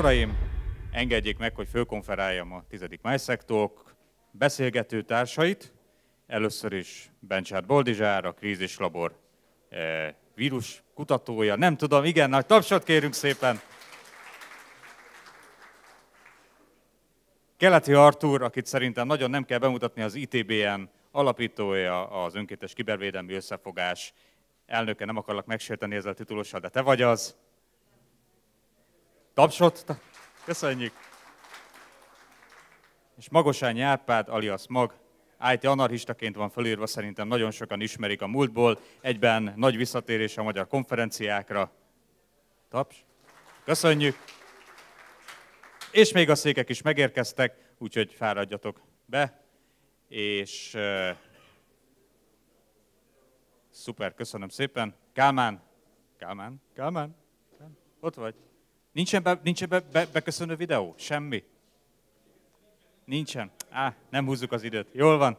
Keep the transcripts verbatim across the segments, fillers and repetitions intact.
uraim, engedjék meg, hogy fölkonferáljam a tizedik MySectalk beszélgető társait. Először is Bencsár Boldizsár, a Krízis Labor e, vírus kutatója. Nem tudom, igen, nagy tapsot kérünk szépen. Keleti Artúr, akit szerintem nagyon nem kell bemutatni, az I T B N alapítója, az Önkéntes Kibervédelmi Összefogás elnöke. Nem akarlak megsérteni ezzel a titulussal, de te vagy az. Tapsot, köszönjük. És Magosányi Árpád, alias Mag, I T anarchistaként van fölírva, szerintem nagyon sokan ismerik a múltból, egyben nagy visszatérés a magyar konferenciákra. Taps, köszönjük. És még a székek is megérkeztek, úgyhogy fáradjatok be, és uh, szuper, köszönöm szépen. Kálmán, Kálmán, Kálmán, ott vagy. Nincsen, be, nincsen be, be, beköszönő videó? Semmi? Nincsen. Á, nem húzzuk az időt. Jól van.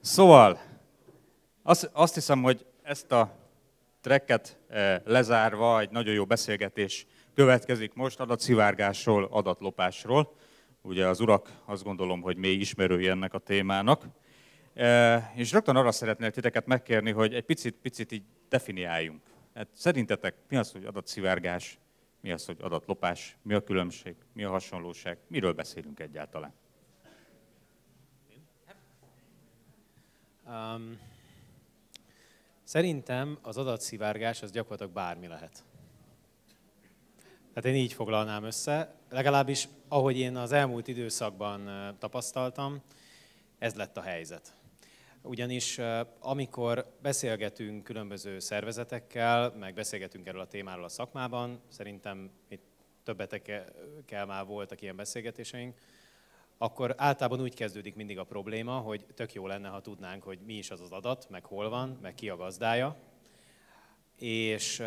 Szóval, azt, azt hiszem, hogy ezt a tracket lezárva egy nagyon jó beszélgetés következik most adatszivárgásról, adatlopásról. Ugye az urak azt gondolom, hogy mély ismerői ennek a témának. És rögtön arra szeretnék titeket megkérni, hogy egy picit, picit így definiáljunk. Hát szerintetek mi az, hogy adatszivárgás, mi az, hogy adatlopás, mi a különbség, mi a hasonlóság, miről beszélünk egyáltalán? Um, szerintem az adatszivárgás az gyakorlatilag bármi lehet. Tehát én így foglalnám össze, legalábbis ahogy én az elmúlt időszakban tapasztaltam, ez lett a helyzet. Ugyanis amikor beszélgetünk különböző szervezetekkel, meg beszélgetünk erről a témáról a szakmában, szerintem itt többetekkel már voltak ilyen beszélgetéseink, akkor általában úgy kezdődik mindig a probléma, hogy tök jó lenne, ha tudnánk, hogy mi is az az adat, meg hol van, meg ki a gazdája. És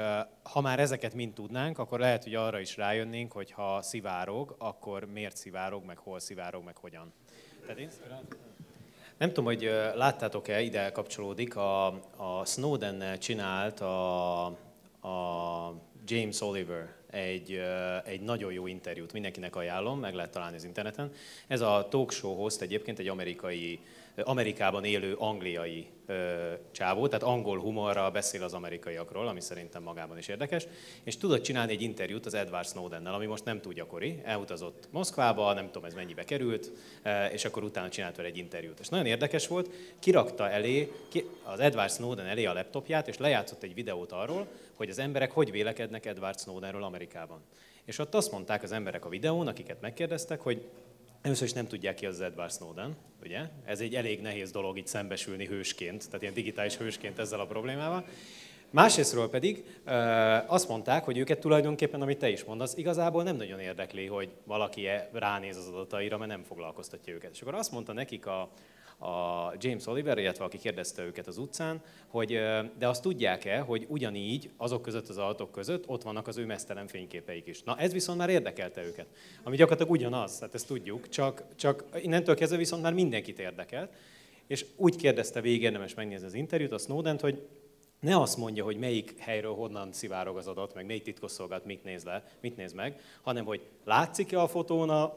ha már ezeket mind tudnánk, akkor lehet, hogy arra is rájönnénk, hogy ha szivárog, akkor miért szivárog, meg hol szivárog, meg hogyan. Tehát én... Nem tudom, hogy láttátok-e, ide kapcsolódik, a, a Snowden-nel csinált a, a James Oliver egy, egy nagyon jó interjút, mindenkinek ajánlom, meg lehet találni az interneten. Ez a talk show host egyébként egy amerikai, Amerikában élő angliai csávó, tehát angol humorral beszél az amerikaiakról, ami szerintem magában is érdekes, és tudott csinálni egy interjút az Edward Snowdennel, ami most nem túl gyakori, elutazott Moszkvába, nem tudom ez mennyibe került, és akkor utána csinált vele egy interjút. És nagyon érdekes volt, kirakta elé, az Edward Snowden elé a laptopját, és lejátszott egy videót arról, hogy az emberek hogy vélekednek Edward Snowdenről Amerikában. És ott azt mondták az emberek a videón, akiket megkérdeztek, hogy először is nem tudják ki az Edward Snowden, ugye? Ez egy elég nehéz dolog itt szembesülni hősként, tehát ilyen digitális hősként ezzel a problémával. Másrésztről pedig azt mondták, hogy őket tulajdonképpen, amit te is mondasz, igazából nem nagyon érdekli, hogy valaki ránéz az adataira, mert nem foglalkoztatja őket. És akkor azt mondta nekik a, a James Oliver, illetve aki kérdezte őket az utcán, hogy de azt tudják-e, hogy ugyanígy azok között az adatok között ott vannak az ő meztelen fényképeik is. Na ez viszont már érdekelte őket, ami gyakorlatilag ugyanaz, tehát ezt tudjuk, csak, csak innentől kezdve viszont már mindenkit érdekelt. És úgy kérdezte végig, érdemes megnézni az interjút, a Snowdent, hogy ne azt mondja, hogy melyik helyről honnan szivárog az adat, meg melyik titkosszolgálat mit néz le, mit néz meg, hanem hogy látszik-e a fotón, a,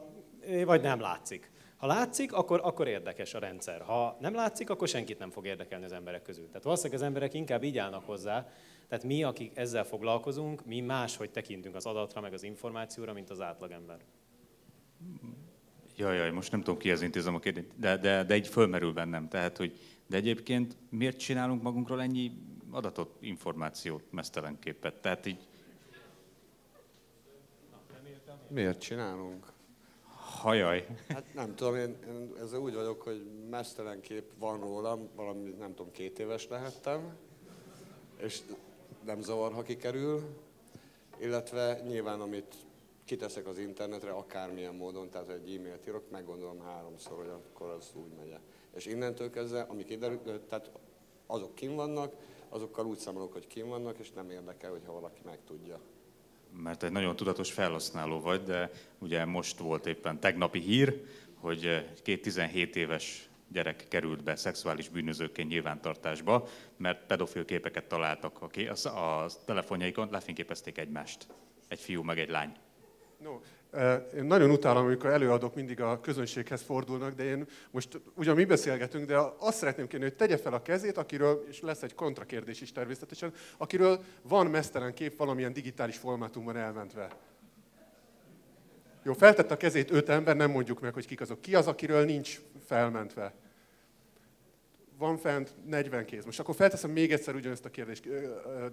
vagy nem látszik. Ha látszik, akkor, akkor érdekes a rendszer. Ha nem látszik, akkor senkit nem fog érdekelni az emberek közül. Tehát valószínűleg az emberek inkább így állnak hozzá. Tehát mi, akik ezzel foglalkozunk, mi máshogy tekintünk az adatra, meg az információra, mint az átlagember. Jaj, jaj, most nem tudom, kihez intézem a kérdést, de, de, de így fölmerül bennem. Tehát, hogy de egyébként miért csinálunk magunkról ennyi adatot, információt, meztelen képet? Tehát így... Miért csinálunk? Hajaj. Hát nem tudom, én, én ezzel úgy vagyok, hogy meztelen kép van rólam, valami, nem tudom, két éves lehettem, és nem zavar, ha kikerül, illetve nyilván, amit kiteszek az internetre, akármilyen módon, tehát egy e-mailt írok, meggondolom háromszor, hogy akkor az úgy megy. És innentől kezdve, ami kiderül, tehát azok kim vannak, azokkal úgy számolok, hogy kim vannak, és nem érdekel, hogyha valaki megtudja. Mert egy nagyon tudatos felhasználó vagy, de ugye most volt éppen tegnapi hír, hogy két tizenhét éves gyerek került be szexuális bűnözőként nyilvántartásba, mert pedofil képeket találtak a, a telefonjaikon, lefényképezték egymást, egy fiú meg egy lány. No. Én nagyon utálom, amikor előadók mindig a közönséghez fordulnak, de én most ugyan mi beszélgetünk, de azt szeretném kérni, hogy tegye fel a kezét, akiről, és lesz egy kontrakérdés is természetesen, akiről van meztelen kép valamilyen digitális formátumban elmentve. Jó, feltette a kezét öt ember, nem mondjuk meg, hogy kik azok. Ki az, akiről nincs felmentve? Van fent negyven kéz. Most akkor felteszem még egyszer ugyanezt a kérdést,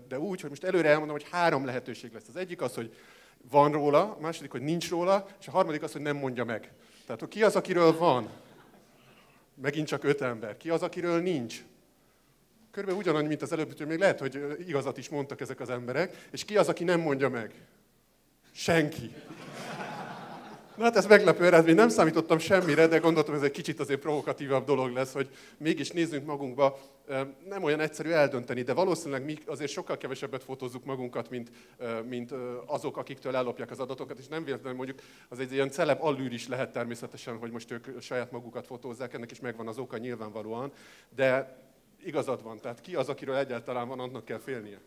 de úgy, hogy most előre elmondom, hogy három lehetőség lesz. Az egyik az, hogy van róla, a második, hogy nincs róla, és a harmadik az, hogy nem mondja meg. Tehát ki az, akiről van? Megint csak öt ember. Ki az, akiről nincs? Körülbelül ugyanannyi, mint az előbb, hogy még lehet, hogy igazat is mondtak ezek az emberek. És ki az, aki nem mondja meg? Senki. Na hát ez meglepő eredmény, nem számítottam semmire, de gondoltam, ez egy kicsit azért provokatívabb dolog lesz, hogy mégis nézzünk magunkba, nem olyan egyszerű eldönteni, de valószínűleg mi azért sokkal kevesebbet fotózzuk magunkat, mint, mint azok, akiktől ellopják az adatokat, és nem véletlenül mondjuk az egy ilyen celeb allűr is lehet természetesen, hogy most ők saját magukat fotózzák, ennek is megvan az oka nyilvánvalóan, de igazad van, tehát ki az, akiről egyáltalán van, annak kell félnie.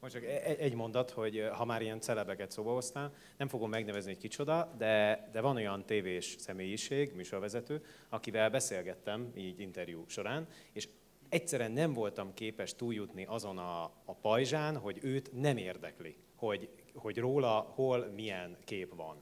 Most csak egy mondat, hogy ha már ilyen celebeket szóba hoztál, nem fogom megnevezni, hogy kicsoda, de, de van olyan tévés személyiség, műsorvezető, akivel beszélgettem így interjú során, és egyszerűen nem voltam képes túljutni azon a, a pajzsán, hogy őt nem érdekli, hogy, hogy róla hol milyen kép van.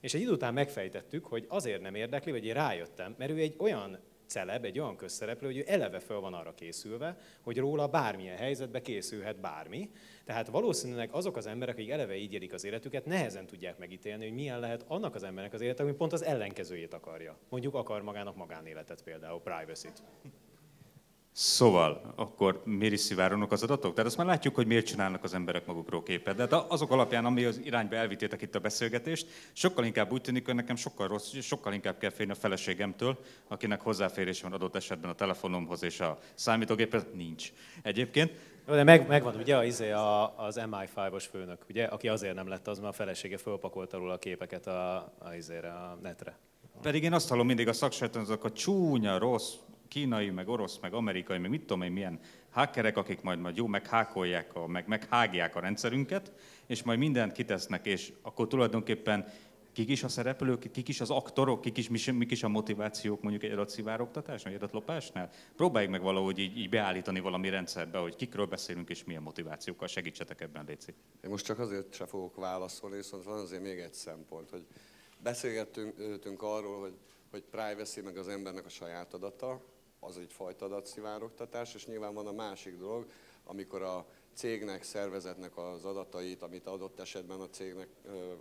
És egy idő után megfejtettük, hogy azért nem érdekli, vagy én rájöttem, mert ő egy olyan celeb, egy olyan közszereplő, hogy ő eleve föl van arra készülve, hogy róla bármilyen helyzetbe készülhet bármi. Tehát valószínűleg azok az emberek, akik eleve így élik az életüket, nehezen tudják megítélni, hogy milyen lehet annak az embernek az élete, ami pont az ellenkezőjét akarja. Mondjuk akar magának magánéletet, például privacy-t. Szóval, akkor miért is szivárognak az adatok? Tehát azt már látjuk, hogy miért csinálnak az emberek magukról képet. De azok alapján, ami az irányba elvitétek itt a beszélgetést, sokkal inkább úgy tűnik, hogy nekem sokkal rossz, sokkal inkább kell félni a feleségemtől, akinek hozzáférés van adott esetben a telefonomhoz és a számítógéphez. Nincs. Egyébként. De meg, megvan ugye az em i ötös főnök, ugye, aki azért nem lett az, mert a felesége fölpakolta róla a képeket a, a, a netre. Pedig én azt hallom mindig a szaksajtónak, a csúnya, rossz, kínai, meg orosz, meg amerikai, meg mit tudom én milyen hackerek, akik majd majd jó meghákolják, a, meg meghágják a rendszerünket, és majd mindent kitesznek, és akkor tulajdonképpen kik is a szereplők, kik is az aktorok, kik is, mik is a motivációk mondjuk egy adatszivárogtatásnál, egy adatlopásnál? Próbáljuk meg valahogy így, így beállítani valami rendszerbe, hogy kikről beszélünk és milyen motivációkkal, segítsetek ebben, léci. Én most csak azért sem fogok válaszolni, viszont van azért még egy szempont, hogy beszélgettünk arról, hogy, hogy privacy meg az embernek a saját adata, az egyfajta adatszivárogtatás, és nyilván van a másik dolog, amikor a cégnek, szervezetnek az adatait, amit adott esetben a cégnek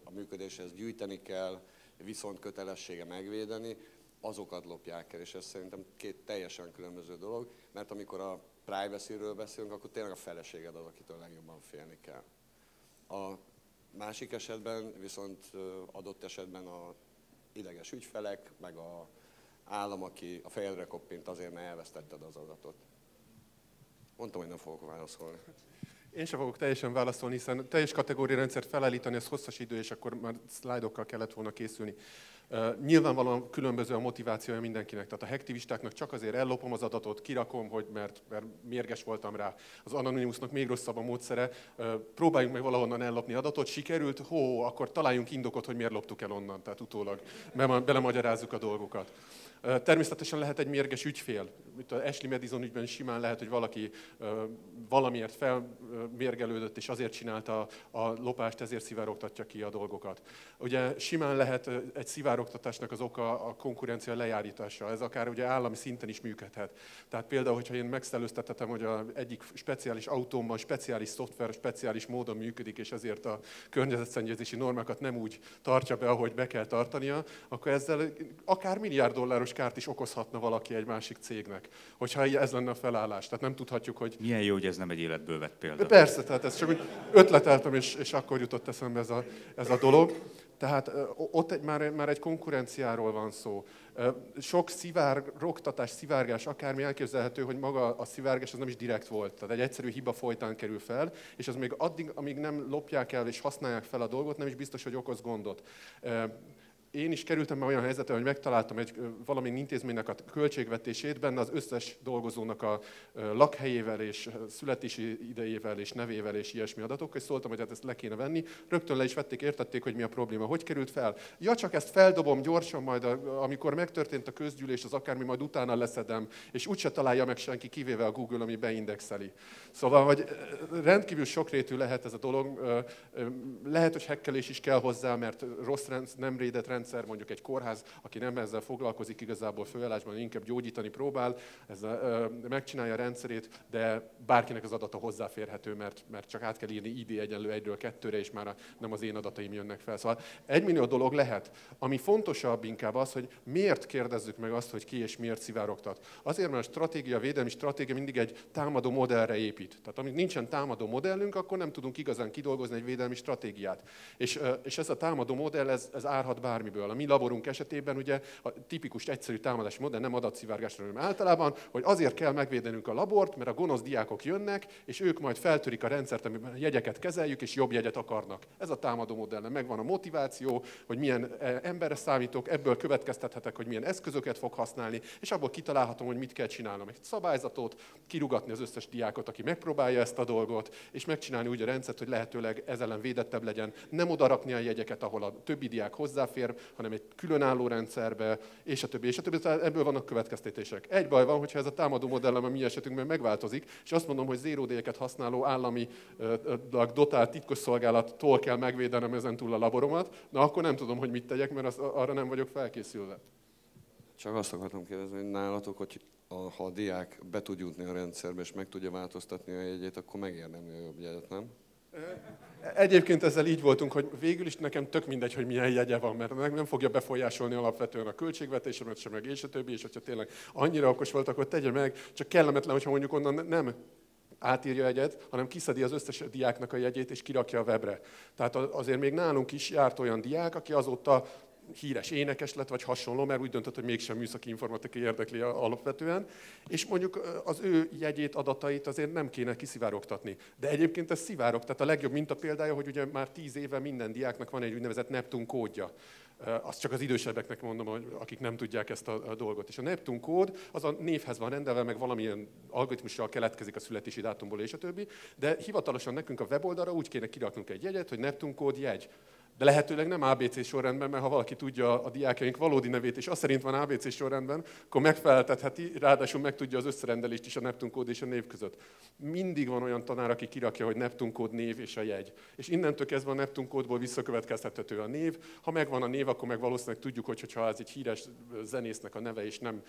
a működéshez gyűjteni kell, viszont kötelessége megvédeni, azokat lopják el, és ez szerintem két teljesen különböző dolog, mert amikor a privacy-ről beszélünk, akkor tényleg a feleséged az, akitől legjobban félni kell. A másik esetben viszont adott esetben a ideges ügyfelek, meg a állam, aki a fejedre koppint azért, mert elvesztetted az adatot. Mondtam, hogy nem fogok válaszolni. Én sem fogok teljesen válaszolni, hiszen teljes kategóriarendszert felállítani, ez hosszas idő, és akkor már szlájdokkal kellett volna készülni. Uh, nyilvánvalóan különböző a motivációja mindenkinek. Tehát a hacktivistáknak csak azért ellopom az adatot, kirakom, hogy mert, mert mérges voltam rá. Az Anonymousnak még rosszabb a módszere. Uh, próbáljunk meg valahonnan ellopni adatot, sikerült, hó, akkor találjunk indokot, hogy miért loptuk el onnan. Tehát utólag belemagyarázzuk a dolgokat. Természetesen lehet egy mérges ügyfél. Itt az Ashley Madison ügyben simán lehet, hogy valaki valamiért felmérgelődött, és azért csinálta a lopást, ezért szivárogtatja ki a dolgokat. Ugye simán lehet egy szivárogtatásnak az oka a konkurencia lejárítása. Ez akár ugye állami szinten is működhet. Tehát például, hogyha én megszellőztetem, hogy az egyik speciális autómban speciális szoftver speciális módon működik, és ezért a környezetszennyezési normákat nem úgy tartja be, ahogy be kell tartania, akkor ezzel akár milliárd dolláros kárt is okozhatna valaki egy másik cégnek, hogyha ez lenne a felállás. Tehát nem tudhatjuk, hogy... Milyen jó, hogy ez nem egy életből vett példa. Persze, tehát ez csak úgy ötleteltem, és, és akkor jutott eszembe ez a, ez a dolog. Tehát ott egy, már, már egy konkurenciáról van szó. Sok szivárogtatás, szivárgás, akármi elképzelhető, hogy maga a szivárgás az nem is direkt volt. Tehát egy egyszerű hiba folytán kerül fel, és az még addig, amíg nem lopják el és használják fel a dolgot, nem is biztos, hogy okoz gondot. Én is kerültem be olyan helyzetre, hogy megtaláltam egy valamilyen intézménynek a költségvetését, benne az összes dolgozónak a lakhelyével és születési idejével és nevével és ilyesmi adatok, és szóltam, hogy hát ezt le kéne venni. Rögtön le is vették, értették, hogy mi a probléma, hogy került fel. Ja, csak ezt feldobom gyorsan, majd a, amikor megtörtént a közgyűlés, az akármi, majd utána leszedem, és úgyse találja meg senki, kivéve a Google, ami beindexeli. Szóval, hogy rendkívül sokrétű lehet ez a dolog, lehet, hogy hekkelés is kell hozzá, mert rossz rend, nem rédett rend, mondjuk egy kórház, aki nem ezzel foglalkozik igazából főállásban, inkább gyógyítani próbál, ezzel megcsinálja a rendszerét, de bárkinek az adata hozzáférhető, mert, mert csak át kell írni I D egyenlő egyről kettőre, és már nem az én adataim jönnek fel. Szóval egymillió dolog lehet. Ami fontosabb inkább az, hogy miért kérdezzük meg azt, hogy ki és miért szivárogtat. Azért, mert a stratégia, a védelmi stratégia mindig egy támadó modellre épít. Tehát amíg nincsen támadó modellünk, akkor nem tudunk igazán kidolgozni egy védelmi stratégiát. És, és ez a támadó modell, ez, ez árhat bármi. A mi laborunk esetében ugye a tipikus egyszerű támadási modell, nem adatszivárgásra, hanem általában, hogy azért kell megvédenünk a labort, mert a gonosz diákok jönnek, és ők majd feltörik a rendszert, amiben a jegyeket kezeljük, és jobb jegyet akarnak. Ez a támadó modell. Megvan a motiváció, hogy milyen emberre számítok, ebből következtethetek, hogy milyen eszközöket fog használni, és abból kitalálhatom, hogy mit kell csinálnom. Egy szabályzatot, kirúgatni az összes diákot, aki megpróbálja ezt a dolgot, és megcsinálni úgy a rendszert, hogy lehetőleg ez ellen védettebb legyen, nem odarakni a jegyeket, ahol a többi diák hozzáfér, hanem egy különálló rendszerbe, és a többi, és a többi. Tehát ebből vannak következtetések. Egy baj van, hogyha ez a támadó modellem a mi esetünkben megváltozik, és azt mondom, hogy zérodélyeket használó állami dotált titkosszolgálattól kell megvédenem ezentúl a laboromat, na akkor nem tudom, hogy mit tegyek, mert az, arra nem vagyok felkészülve. Csak azt akartam kérdezni, hogy nálatok, hogy a, ha a diák be tud jutni a rendszerbe, és meg tudja változtatni a jegyét, akkor megérdemli a jobb jegyet, nem? Egyébként ezzel így voltunk, hogy végül is nekem tök mindegy, hogy milyen jegye van, mert nem fogja befolyásolni alapvetően a költségvetésemet sem, meg és a többi, és hogyha tényleg annyira okos volt, akkor tegye meg, csak kellemetlen, hogyha mondjuk onnan nem átírja egyet, hanem kiszedi az összes diáknak a jegyét, és kirakja a webre. Tehát azért még nálunk is járt olyan diák, aki azóta híres énekes lett, vagy hasonló, mert úgy döntött, hogy mégsem műszaki informatika érdekli alapvetően, és mondjuk az ő jegyét, adatait azért nem kéne kiszivárogtatni. De egyébként ez szivárog, tehát a legjobb minta példája, hogy ugye már tíz éve minden diáknak van egy úgynevezett Neptun kódja. Azt csak az idősebbeknek mondom, akik nem tudják ezt a dolgot. És a Neptun kód az a névhez van rendelve, meg valamilyen algoritmussal keletkezik a születési dátumból és a többi, de hivatalosan nekünk a weboldalra úgy kéne kiraknunk egy jegyet, hogy Neptun kód jegy. De lehetőleg nem á bé cé sorrendben, mert ha valaki tudja a diákjaink valódi nevét, és azt szerint van á bé cé sorrendben, akkor megfeleltetheti, ráadásul megtudja az összerendelést is a Neptun kód és a név között. Mindig van olyan tanár, aki kirakja, hogy Neptun kód név és a jegy. És innentől kezdve a Neptun kódból visszakövetkeztethető a név. Ha megvan a név, akkor meg valószínűleg tudjuk, hogy ha ez egy híres zenésznek a neve, és nem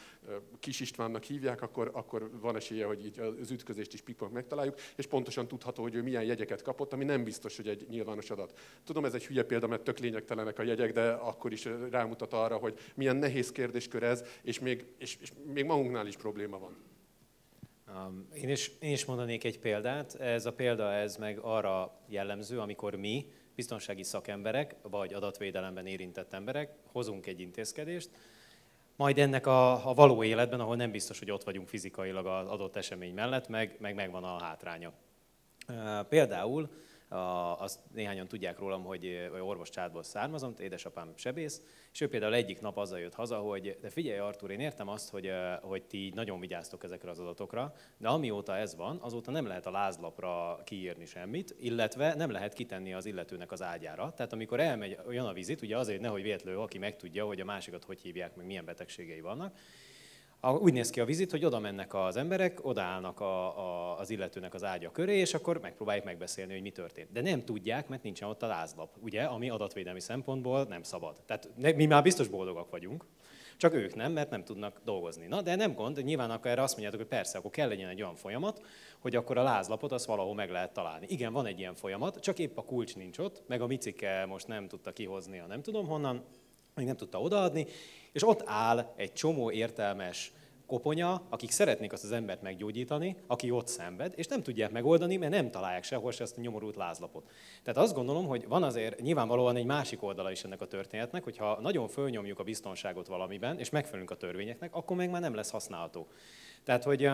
Kis Istvánnak hívják, akkor, akkor van esélye, hogy így az ütközést is pikpak megtaláljuk, és pontosan tudható, hogy ő milyen jegyeket kapott, ami nem biztos, hogy egy nyilvános adat. Tudom, ez egy hülye példa, mert tök lényegtelenek a jegyek, de akkor is rámutat arra, hogy milyen nehéz kérdéskör ez, és még, és, és még magunknál is probléma van. Um, én, is, én is mondanék egy példát. Ez a példa ez meg arra jellemző, amikor mi, biztonsági szakemberek, vagy adatvédelemben érintett emberek, hozunk egy intézkedést, majd ennek a, a való életben, ahol nem biztos, hogy ott vagyunk fizikailag az adott esemény mellett, meg, meg megvan a hátránya. Uh, például A, azt néhányan tudják rólam, hogy orvos családból származom, édesapám sebész, és ő például egyik nap azzal jött haza, hogy de figyelj Artúr, én értem azt, hogy, hogy ti nagyon vigyáztok ezekre az adatokra, de amióta ez van, azóta nem lehet a lázlapra kiírni semmit, illetve nem lehet kitenni az illetőnek az ágyára. Tehát amikor elmegy, jön a vizit, ugye azért nehogy véletlenül, aki megtudja, hogy a másikat hogy hívják, meg milyen betegségei vannak, úgy néz ki a vizit, hogy oda mennek az emberek, odaállnak a, a, az illetőnek az ágya köré, és akkor megpróbálják megbeszélni, hogy mi történt. De nem tudják, mert nincsen ott a lázlap, ugye, ami adatvédelmi szempontból nem szabad. Tehát mi már biztos boldogak vagyunk, csak ők nem, mert nem tudnak dolgozni. Na, de nem gond, nyilván akkor erre azt mondjátok, hogy persze, akkor kell legyen egy olyan folyamat, hogy akkor a lázlapot azt valahol meg lehet találni. Igen, van egy ilyen folyamat, csak épp a kulcs nincs ott, meg a micike most nem tudta kihozni, a nem tudom honnan, még nem tudta odaadni, és ott áll egy csomó értelmes koponya, akik szeretnék azt az embert meggyógyítani, aki ott szenved, és nem tudják megoldani, mert nem találják sehol se ezt a nyomorult lázlapot. Tehát azt gondolom, hogy van azért nyilvánvalóan egy másik oldala is ennek a történetnek, hogyha nagyon fölnyomjuk a biztonságot valamiben, és megfelelünk a törvényeknek, akkor meg már nem lesz használható. Tehát, hogy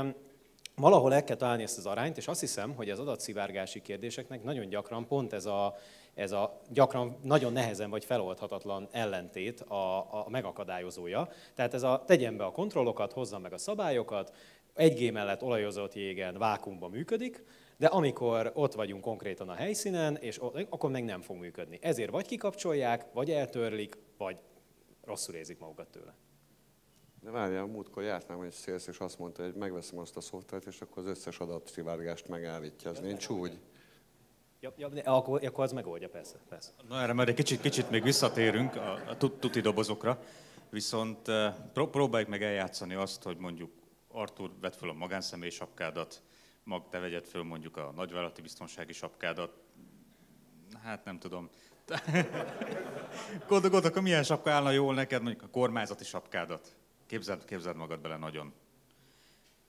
valahol el kell találni ezt az arányt, és azt hiszem, hogy az adatszivárgási kérdéseknek nagyon gyakran pont ez a ez a gyakran nagyon nehezen vagy feloldhatatlan ellentét a, a megakadályozója. Tehát ez a tegyen be a kontrollokat, hozzam meg a szabályokat, egy gé mellett olajozott jégen vákuumban működik, de amikor ott vagyunk konkrétan a helyszínen, és ott, akkor meg nem fog működni. Ezért vagy kikapcsolják, vagy eltörlik, vagy rosszul érzik magukat tőle. De várjál, múltkor járt nálam egy szélsz, és azt mondta, hogy megveszem azt a szoftvert, és akkor az összes adatszivárgást megállítja. Ez ja, nincs úgy. Ja, ja, de akkor, akkor az megoldja, persze. persze. Na erre már egy kicsit, kicsit még visszatérünk a tuti dobozokra, viszont próbáljuk meg eljátszani azt, hogy mondjuk Artúr, vedd fel a magánszemély sapkádat, mag te vegyed föl mondjuk a nagyvállalati biztonsági sapkádat. Hát nem tudom. Gondolj, gondolj, akkor milyen sapka állna jól neked, mondjuk a kormányzati sapkádat. Képzeld, képzeld magad bele nagyon.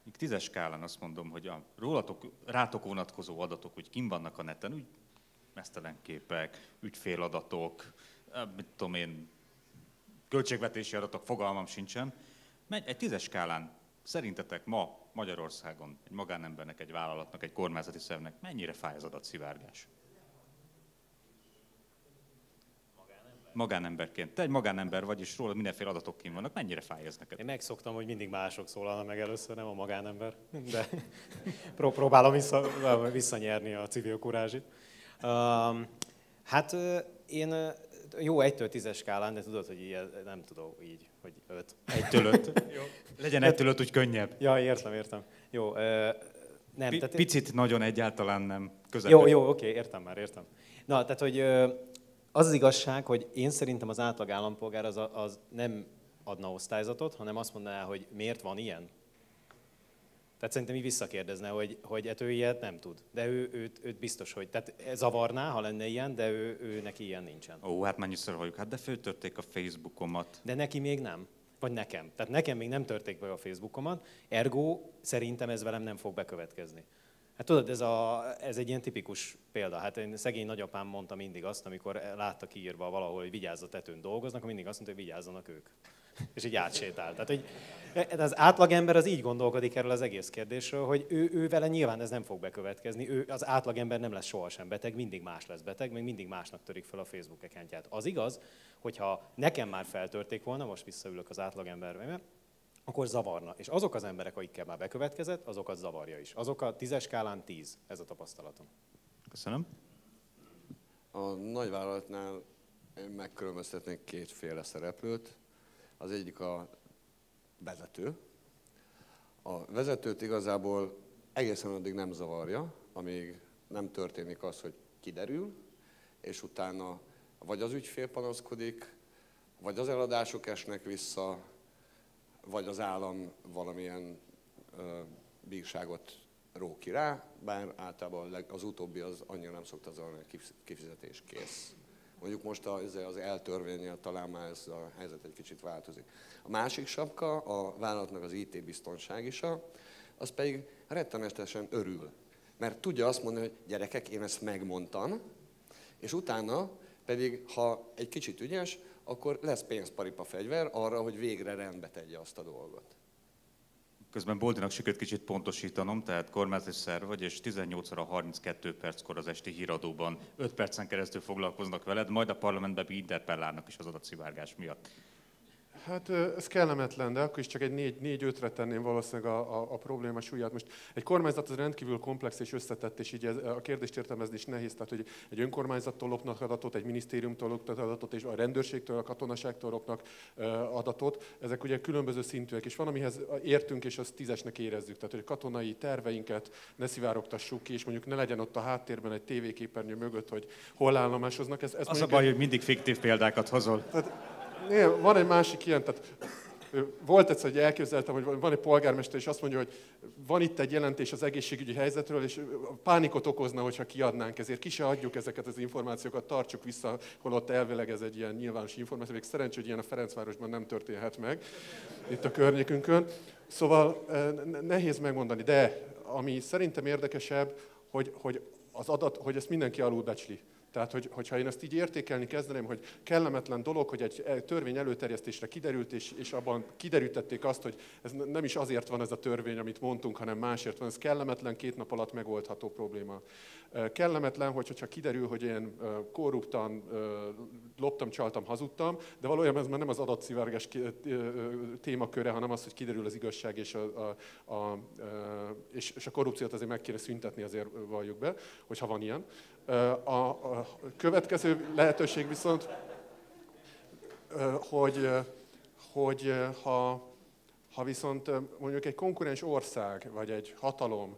Még tízes skálán azt mondom, hogy a rólatok, rátok vonatkozó adatok úgy kim vannak a neten, úgy meztelen képek, ügyféladatok, mit tudom én, költségvetési adatok, fogalmam sincsen. Menj egy tízes skálán. Szerintetek ma Magyarországon egy magánembernek, egy vállalatnak, egy kormányzati szervnek mennyire fáj az adatszivárgás? Magánember. Magánemberként. Te egy magánember vagy, és róla mindenféle adatok kint vannak. Mennyire fáj ez neked? Én megszoktam, hogy mindig mások szólalna meg először, nem a magánember. De próbálom vissza, visszanyerni a civil kurázsit. Um, hát én... Jó, egytől tízes skálán, de tudod, hogy ilyen, nem tudom így, hogy öt. Egytől öt. Jó. Legyen egytől öt, úgy könnyebb. Ja, értem, értem. Jó, ö, nem. P tehát... Picit nagyon egyáltalán nem. Közepes. Jó, jó, oké, értem már, értem. Na, tehát, hogy az az igazság, hogy én szerintem az átlag állampolgár az, az nem adna osztályzatot, hanem azt mondaná, hogy miért van ilyen. Tehát szerintem így visszakérdezne, hogy, hogy hát ő ilyet nem tud. De ő, őt, őt biztos, hogy tehát zavarná, ha lenne ilyen, de ő, ő neki ilyen nincsen. Ó, hát mennyiszor vagyok, hát de föltörték a Facebookomat. De neki még nem, vagy nekem. Tehát nekem még nem törték be a Facebookomat, ergo szerintem ez velem nem fog bekövetkezni. Hát tudod, ez, a, ez egy ilyen tipikus példa. Hát én szegény nagyapám mondta mindig azt, amikor látta kiírva valahol, hogy vigyázz a tetőn dolgoznak, mindig azt mondta, hogy vigyázzanak ők. És így átsétál. Tehát, hogy az átlagember az így gondolkodik erről az egész kérdésről, hogy ő, ő vele nyilván ez nem fog bekövetkezni, ő, az átlagember nem lesz sohasem beteg, mindig más lesz beteg, még mindig másnak törik fel a Facebook accountját. Az igaz, hogyha nekem már feltörték volna, most visszaülök az átlagemberbe, akkor zavarna. És azok az emberek, akikkel már bekövetkezett, azokat zavarja is. Azok a tízes skálán tíz, ez a tapasztalatom. Köszönöm. A nagyvállalatnál megkülönböztetnék kétféle szereplőt. Az egyik a vezető. A vezetőt igazából egészen addig nem zavarja, amíg nem történik az, hogy kiderül, és utána vagy az ügyfél panaszkodik, vagy az eladások esnek vissza, vagy az állam valamilyen ö, bírságot ró ki rá, bár általában az utóbbi az annyira nem szokta zavarni, hogy kifizetés kész. Mondjuk most az, az eltörvénnyel talán már ez a helyzet egy kicsit változik. A másik sapka, a vállalatnak az í té biztonságisa, az pedig rettenetesen örül. Mert tudja azt mondani, hogy gyerekek, én ezt megmondtam, és utána pedig, ha egy kicsit ügyes, akkor lesz pénzparipa fegyver arra, hogy végre rendbe tegye azt a dolgot. Közben Boldinak sikerült kicsit pontosítanom, tehát kormányzati szerv vagy, és tizennyolc óra harminckettő perckor az esti híradóban öt percen keresztül foglalkoznak veled, majd a parlamentben interpellálnak is az adatszivárgás miatt. Hát ez kellemetlen, de akkor is csak egy négy-ötre tenném valószínűleg a, a, a probléma súlyát. Most egy kormányzat az rendkívül komplex és összetett, és így a kérdést értelmezni is nehéz. Tehát, hogy egy önkormányzattól lopnak adatot, egy minisztériumtól lopnak adatot, és a rendőrségtől, a katonaságtól lopnak adatot. Ezek ugye különböző szintűek, és van, amihez értünk, és azt tízesnek érezzük. Tehát, hogy a katonai terveinket ne szivárogtassuk ki, és mondjuk ne legyen ott a háttérben egy tévéképernyő mögött, hogy hol állomásoznak. Ez, ez az a baj, egy... hogy mindig fiktív példákat hozol. Tehát, igen, van egy másik ilyen, tehát volt egyszer, hogy elképzeltem, hogy van egy polgármester, és azt mondja, hogy van itt egy jelentés az egészségügyi helyzetről, és pánikot okozna, hogyha kiadnánk, ezért ki se adjuk ezeket az információkat, tartsuk vissza, holott elvileg ez egy ilyen nyilvános információ. Még szerencsé, hogy ilyen a Ferencvárosban nem történhet meg, itt a környékünkön. Szóval nehéz megmondani, de ami szerintem érdekesebb, hogy, hogy, az adat, hogy ezt mindenki alulbecsli. Tehát, hogy, hogyha én ezt így értékelni kezdeném, hogy kellemetlen dolog, hogy egy törvény előterjesztésre kiderült, és, és abban kiderítették azt, hogy ez nem is azért van ez a törvény, amit mondtunk, hanem másért van. Ez kellemetlen, két nap alatt megoldható probléma. Kellemetlen, hogy, hogyha kiderül, hogy én korruptan loptam, csaltam, hazudtam, de valójában ez már nem az adatszivárgás témaköre, hanem az, hogy kiderül az igazság, és a, a, a, és, és a korrupciót azért meg kéne szüntetni, azért valljuk be, hogyha van ilyen. A, a következő lehetőség viszont, hogy, hogy ha, ha viszont mondjuk egy konkurens ország, vagy egy hatalom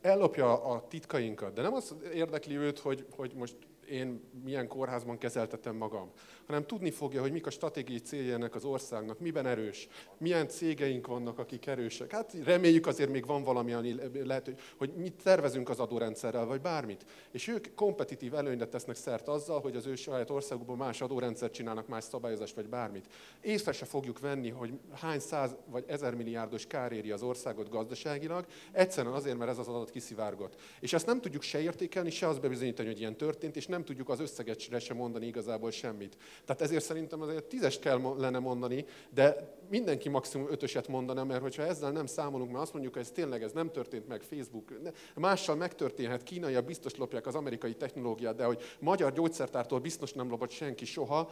ellopja a titkainkat, de nem az érdekli őt, hogy, hogy most én milyen kórházban kezeltetem magam, hanem tudni fogja, hogy mik a stratégiai célja ennek az országnak, miben erős, milyen cégeink vannak, akik erősek. Hát reméljük azért még van valami, lehet, hogy mit tervezünk az adórendszerrel, vagy bármit. És ők kompetitív előnyre tesznek szert azzal, hogy az ő saját országukban más adórendszert csinálnak, más szabályozást, vagy bármit. Észre se fogjuk venni, hogy hány száz vagy ezer milliárdos kár éri az országot gazdaságilag, egyszerűen azért, mert ez az adat kiszivárgott. És ezt nem tudjuk se értékelni, se azt bebizonyítani, hogy ilyen történt, és nem tudjuk az összeget sem mondani igazából semmit. Tehát ezért szerintem azért tízest kellene mondani, de mindenki maximum ötöset mondana, mert hogyha ezzel nem számolunk, mert azt mondjuk, hogy ez tényleg ez nem történt meg, Facebook, ne, mással megtörténhet, kínaiak biztos lopják az amerikai technológiát, de hogy magyar gyógyszertártól biztos nem lopott senki soha,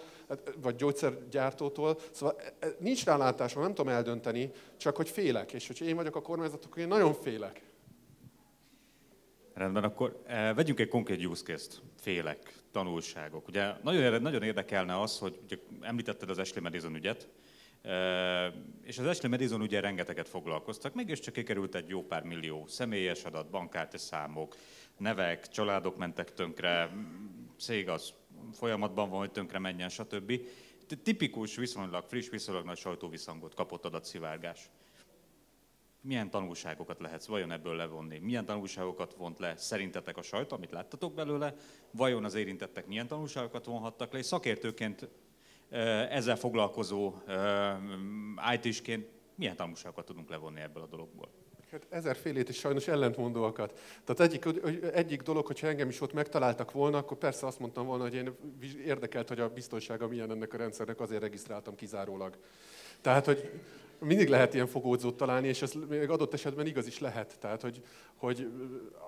vagy gyógyszergyártótól, szóval nincs rálátásom, nem tudom eldönteni, csak hogy félek, és hogyha én vagyok a kormányzatok, akkor én nagyon félek. Rendben, akkor eh, vegyünk egy konkrét use case-t, félek, tanulságok. Ugye nagyon, nagyon érdekelne az, hogy ugye, említetted az Ashley Madison ügyet, eh, és az Ashley Madison ugye rengeteget foglalkoztak, mégis csak kikerült egy jó pár millió személyes adat, bankkártya számok, nevek, családok mentek tönkre, cég az folyamatban van, hogy tönkre menjen, stb. Tipikus, viszonylag friss, viszonylag nagy sajtóvisszhangot kapott adatszivárgás. Milyen tanulságokat lehetsz vajon ebből levonni? Milyen tanulságokat vont le szerintetek a sajtó, amit láttatok belőle? Vajon az érintettek milyen tanulságokat vonhattak le? És szakértőként, ezzel foglalkozó I T-sként milyen tanulságokat tudunk levonni ebből a dologból? Hát ezerfélét is sajnos ellentmondóakat. Tehát egyik, egyik dolog, hogyha engem is ott megtaláltak volna, akkor persze azt mondtam volna, hogy én érdekelt, hogy a biztonsága milyen ennek a rendszernek, azért regisztráltam kizárólag. Tehát, hogy mindig lehet ilyen fogódzót találni, és ez még adott esetben igaz is lehet. Tehát, hogy, hogy,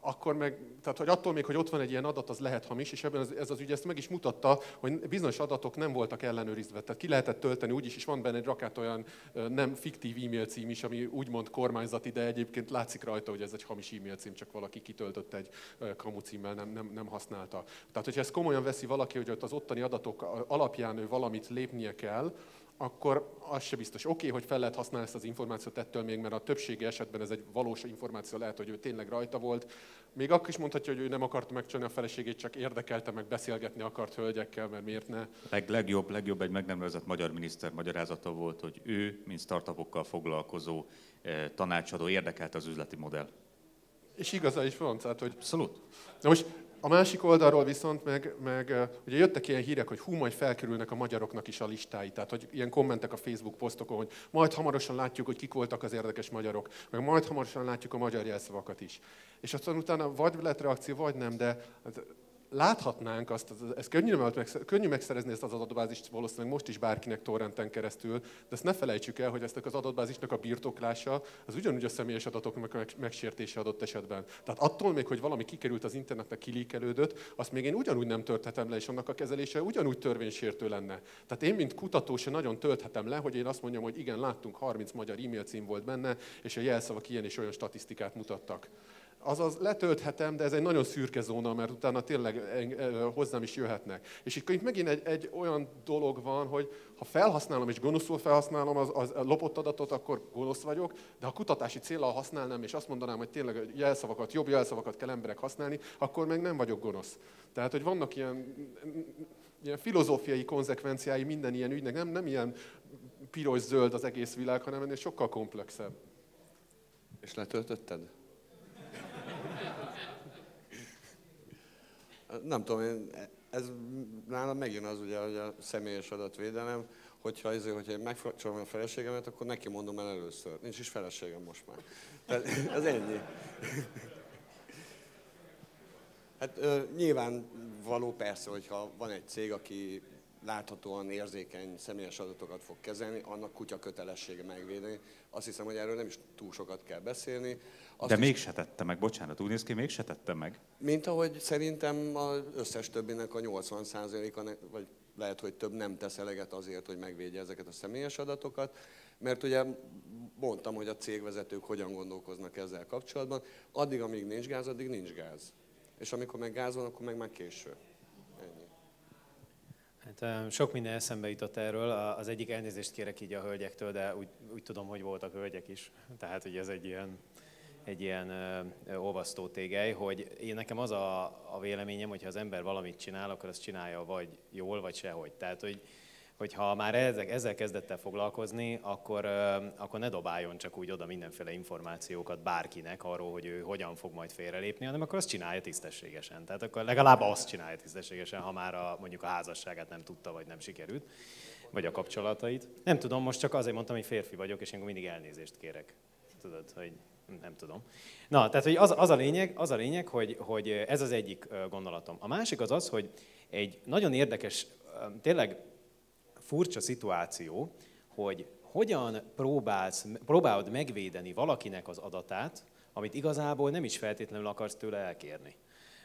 akkor meg, tehát, hogy attól még, hogy ott van egy ilyen adat, az lehet hamis, és ebben az, ez az ügy ezt meg is mutatta, hogy bizonyos adatok nem voltak ellenőrizve. Tehát ki lehetett tölteni úgyis, és van benne egy rakát olyan nem fiktív e-mail cím is, ami úgymond kormányzati, de egyébként látszik rajta, hogy ez egy hamis e-mail cím, csak valaki kitöltött egy kamu címmel, nem, nem, nem használta. Tehát, hogyha ezt komolyan veszi valaki, hogy az ottani adatok alapján ő valamit lépnie kell, akkor az se biztos. Oké, okay, hogy fel lehet használni ezt az információt ettől még, mert a többségi esetben ez egy valós információ, lehet, hogy ő tényleg rajta volt. Még akkor is mondhatja, hogy ő nem akarta megcsinálni a feleségét, csak érdekelte, meg beszélgetni akart hölgyekkel, mert miért ne. Leg, legjobb, legjobb egy meg nem nevezett magyar miniszter magyarázata volt, hogy ő, mint startupokkal foglalkozó tanácsadó, érdekelt az üzleti modell. És igaza is van, tehát, hogy... Abszolút. Na most, a másik oldalról viszont meg, meg ugye jöttek ilyen hírek, hogy hú, majd felkerülnek a magyaroknak is a listái. Tehát, hogy ilyen kommentek a Facebook posztokon, hogy majd hamarosan látjuk, hogy kik voltak az érdekes magyarok, meg majd hamarosan látjuk a magyar jelszavakat is. És aztán utána vagy lett reakció, vagy nem, de láthatnánk azt, ez könnyű megszerezni ezt az adatbázist valószínűleg most is bárkinek torrenten keresztül, de ezt ne felejtsük el, hogy ezt az adatbázisnak a birtoklása az ugyanúgy a személyes adatoknak megsértése adott esetben. Tehát attól még, hogy valami kikerült az internetnek, kilíkelődött, azt még én ugyanúgy nem tölthetem le, és annak a kezelése ugyanúgy törvénysértő lenne. Tehát én, mint kutató se nagyon tölthetem le, hogy én azt mondjam, hogy igen, láttunk harminc magyar e-mail cím volt benne, és a jelszavak ilyen és olyan statisztikát mutattak. Azaz letölthetem, de ez egy nagyon szürke zóna, mert utána tényleg hozzám is jöhetnek. És itt megint egy, egy olyan dolog van, hogy ha felhasználom és gonoszul felhasználom az, az lopott adatot, akkor gonosz vagyok, de ha kutatási céllal használnám, és azt mondanám, hogy tényleg jelszavakat, jobb jelszavakat kell emberek használni, akkor meg nem vagyok gonosz. Tehát, hogy vannak ilyen, ilyen filozófiai konzekvenciái minden ilyen ügynek, nem, nem ilyen piros-zöld az egész világ, hanem ennél sokkal komplexebb. És letöltötted? Nem tudom, én, ez nálam megint az ugye, hogy a személyes adatvédelem, hogyha, ezért, hogyha én megcsalom a feleségemet, akkor neki mondom el először. Nincs is feleségem most már. Tehát ez ennyi. Hát nyilvánvaló persze, hogyha van egy cég, aki láthatóan érzékeny személyes adatokat fog kezelni, annak kutya kötelessége megvédeni. Azt hiszem, hogy erről nem is túl sokat kell beszélni. Azt De mégse tette meg, bocsánat, úgy néz ki, mégse tette meg. Mint ahogy szerintem az összes többinek a nyolcvan százaléka, vagy lehet, hogy több nem tesz eleget azért, hogy megvédje ezeket a személyes adatokat, mert ugye mondtam, hogy a cégvezetők hogyan gondolkoznak ezzel kapcsolatban. Addig, amíg nincs gáz, addig nincs gáz. És amikor meg gáz van, akkor meg már késő. Hát, sok minden eszembe jutott erről. Az egyik, elnézést kérek így a hölgyektől, de úgy, úgy tudom, hogy voltak hölgyek is. Tehát, hogy ez egy ilyen, egy ilyen ö, olvasztó tégely, hogy én nekem az a, a véleményem, hogy ha az ember valamit csinál, akkor azt csinálja vagy jól, vagy sehogy. Tehát, hogy, hogyha már ezzel, ezzel kezdett el foglalkozni, akkor, ö, akkor ne dobáljon csak úgy oda mindenféle információkat bárkinek arról, hogy ő hogyan fog majd félrelépni, hanem akkor azt csinálja tisztességesen. Tehát akkor legalább azt csinálja tisztességesen, ha már a, mondjuk a házasságát nem tudta, vagy nem sikerült, vagy a kapcsolatait. Nem tudom, most csak azért mondtam, hogy férfi vagyok, és én mindig elnézést kérek. Tudod, hogy... Nem tudom. Na, tehát hogy az, az a lényeg, az a lényeg hogy, hogy ez az egyik gondolatom. A másik az az, hogy egy nagyon érdekes, tényleg furcsa szituáció, hogy hogyan próbálsz, próbálod megvédeni valakinek az adatát, amit igazából nem is feltétlenül akarsz tőle elkérni.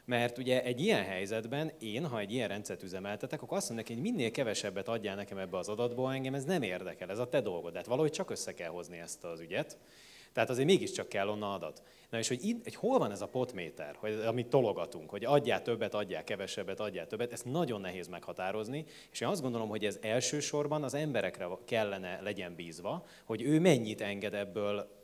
Mert ugye egy ilyen helyzetben én, ha egy ilyen rendszert üzemeltetek, akkor azt mondom neki, hogy minél kevesebbet adjál nekem ebbe az adatból, engem ez nem érdekel, ez a te dolgod. Tehát valahogy csak össze kell hozni ezt az ügyet. Tehát azért mégiscsak kell onnan adat. Na és hogy, így, hogy hol van ez a potméter, hogy, amit tologatunk, hogy adjál többet, adjál kevesebbet, adjál többet, ezt nagyon nehéz meghatározni, és én azt gondolom, hogy ez elsősorban az emberekre kellene legyen bízva, hogy ő mennyit enged ebből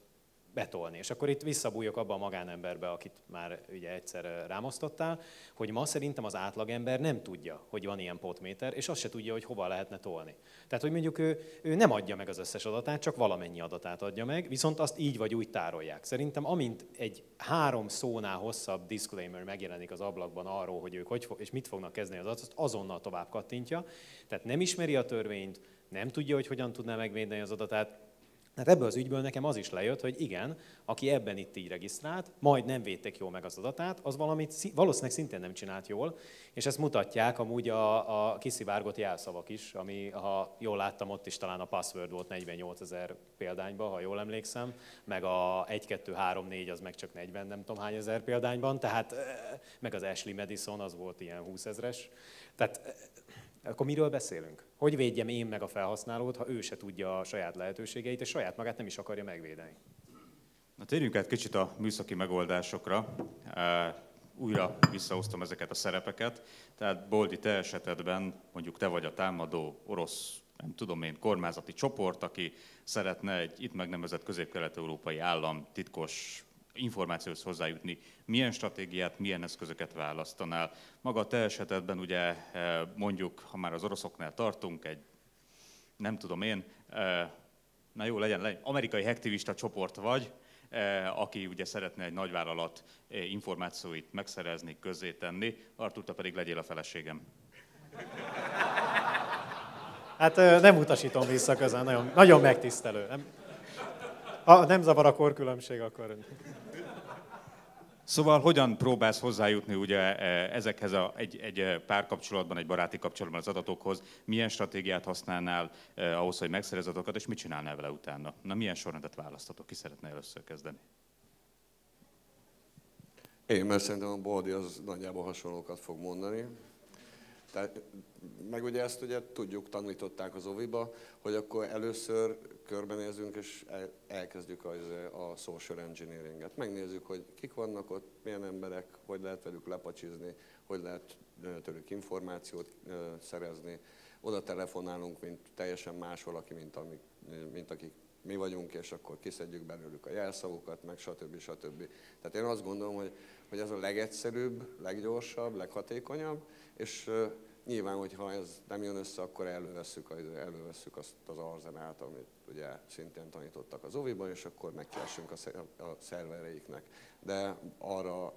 betolni. És akkor itt visszabújok abba a magánemberbe, akit már ugye egyszer rámosztottál, hogy ma szerintem az átlagember nem tudja, hogy van ilyen potméter, és azt se tudja, hogy hova lehetne tolni. Tehát, hogy mondjuk ő, ő nem adja meg az összes adatát, csak valamennyi adatát adja meg, viszont azt így vagy úgy tárolják. Szerintem amint egy három szónál hosszabb disclaimer megjelenik az ablakban arról, hogy ők hogy fog, és mit fognak kezdeni az adatot, azonnal tovább kattintja. Tehát nem ismeri a törvényt, nem tudja, hogy hogyan tudná megvédeni az adatát. Hát ebből az ügyből nekem az is lejött, hogy igen, aki ebben itt így regisztrált, majd nem védtek jól meg az adatát, az valamit valószínűleg szintén nem csinált jól, és ezt mutatják amúgy a, a kiszivárgott jelszavak is, ami, ha jól láttam, ott is talán a password volt negyvennyolcezer példányban, ha jól emlékszem, meg a egy, kettő, három, négy az meg csak negyven, nem tudom hány ezer példányban, tehát meg az Ashley Madison az volt ilyen húszezres, tehát... Akkor miről beszélünk? Hogy védjem én meg a felhasználót, ha ő se tudja a saját lehetőségeit, és saját magát nem is akarja megvédeni? Na, térjünk át kicsit a műszaki megoldásokra. Újra visszaosztom ezeket a szerepeket. Tehát Boldi, te esetedben mondjuk te vagy a támadó orosz, nem tudom én, kormányzati csoport, aki szeretne egy itt megnevezett közép-kelet-európai állam titkos információhoz hozzájutni, milyen stratégiát, milyen eszközöket választanál. Maga a te esetedben ugye mondjuk, ha már az oroszoknál tartunk, egy nem tudom én, na jó, legyen, legyen amerikai hacktivista csoport vagy, aki ugye szeretne egy nagyvállalat információit megszerezni, közzétenni. Artúr, te pedig legyél a feleségem. Hát nem utasítom vissza közben, nagyon, nagyon megtisztelő. Nem? Ha nem zavar a korkülönbség, akkor... Szóval hogyan próbálsz hozzájutni ugye ezekhez a, egy, egy párkapcsolatban, egy baráti kapcsolatban az adatokhoz? Milyen stratégiát használnál eh, ahhoz, hogy megszerez adatokat, és mit csinálnál vele utána? Na, milyen sorrendet választatok? Ki szeretne először kezdeni? Én, mert szerintem a Boldi az nagyjából hasonlókat fog mondani. Tehát, meg ugye ezt ugye tudjuk, tanították az oviba, hogy akkor először körbenézzünk és elkezdjük az, a social engineeringet. Megnézzük, hogy kik vannak ott, milyen emberek, hogy lehet velük lepacsizni, hogy lehet tőlük információt szerezni. Oda telefonálunk, mint teljesen más valaki, mint, ami, mint akik mi vagyunk, és akkor kiszedjük belőlük a jelszavukat, meg stb. stb. Tehát én azt gondolom, hogy, hogy ez a legegyszerűbb, leggyorsabb, leghatékonyabb, és nyilván, hogyha ez nem jön össze, akkor elővesszük, elővesszük azt az arzenát, amit ugye szintén tanítottak az oviban, és akkor megkeresünk a szervereiknek. De arra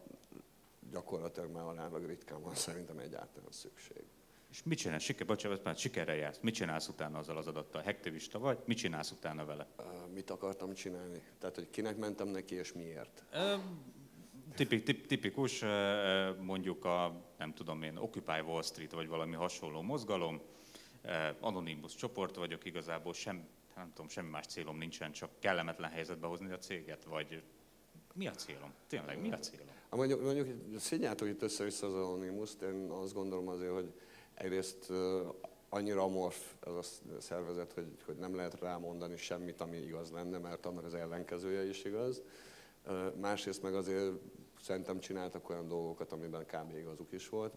gyakorlatilag már alálag ritkán van szerintem egyáltalán szükség. És mit csinálsz? Siker, bocsánat, már sikerre jársz. Mit csinálsz utána azzal az adattal? Hacktivista vagy? Mit csinálsz utána vele? Mit akartam csinálni? Tehát, hogy kinek mentem neki, és miért? Um... Tipik, tipikus, mondjuk a, nem tudom én, Occupy Wall Street, vagy valami hasonló mozgalom, Anonymous csoport vagyok, igazából sem, nem tudom, semmi más célom nincsen, csak kellemetlen helyzetbe hozni a céget, vagy mi a célom? Tényleg, mi a célom? Mondjuk, mondjuk szidjátok itt össze-vissza az Anonymous-t, én azt gondolom azért, hogy egyrészt annyira amorf ez a szervezet, hogy, hogy nem lehet rámondani semmit, ami igaz lenne, mert annak az ellenkezője is igaz. Másrészt meg azért szerintem csináltak olyan dolgokat, amiben kb. Igazuk is volt.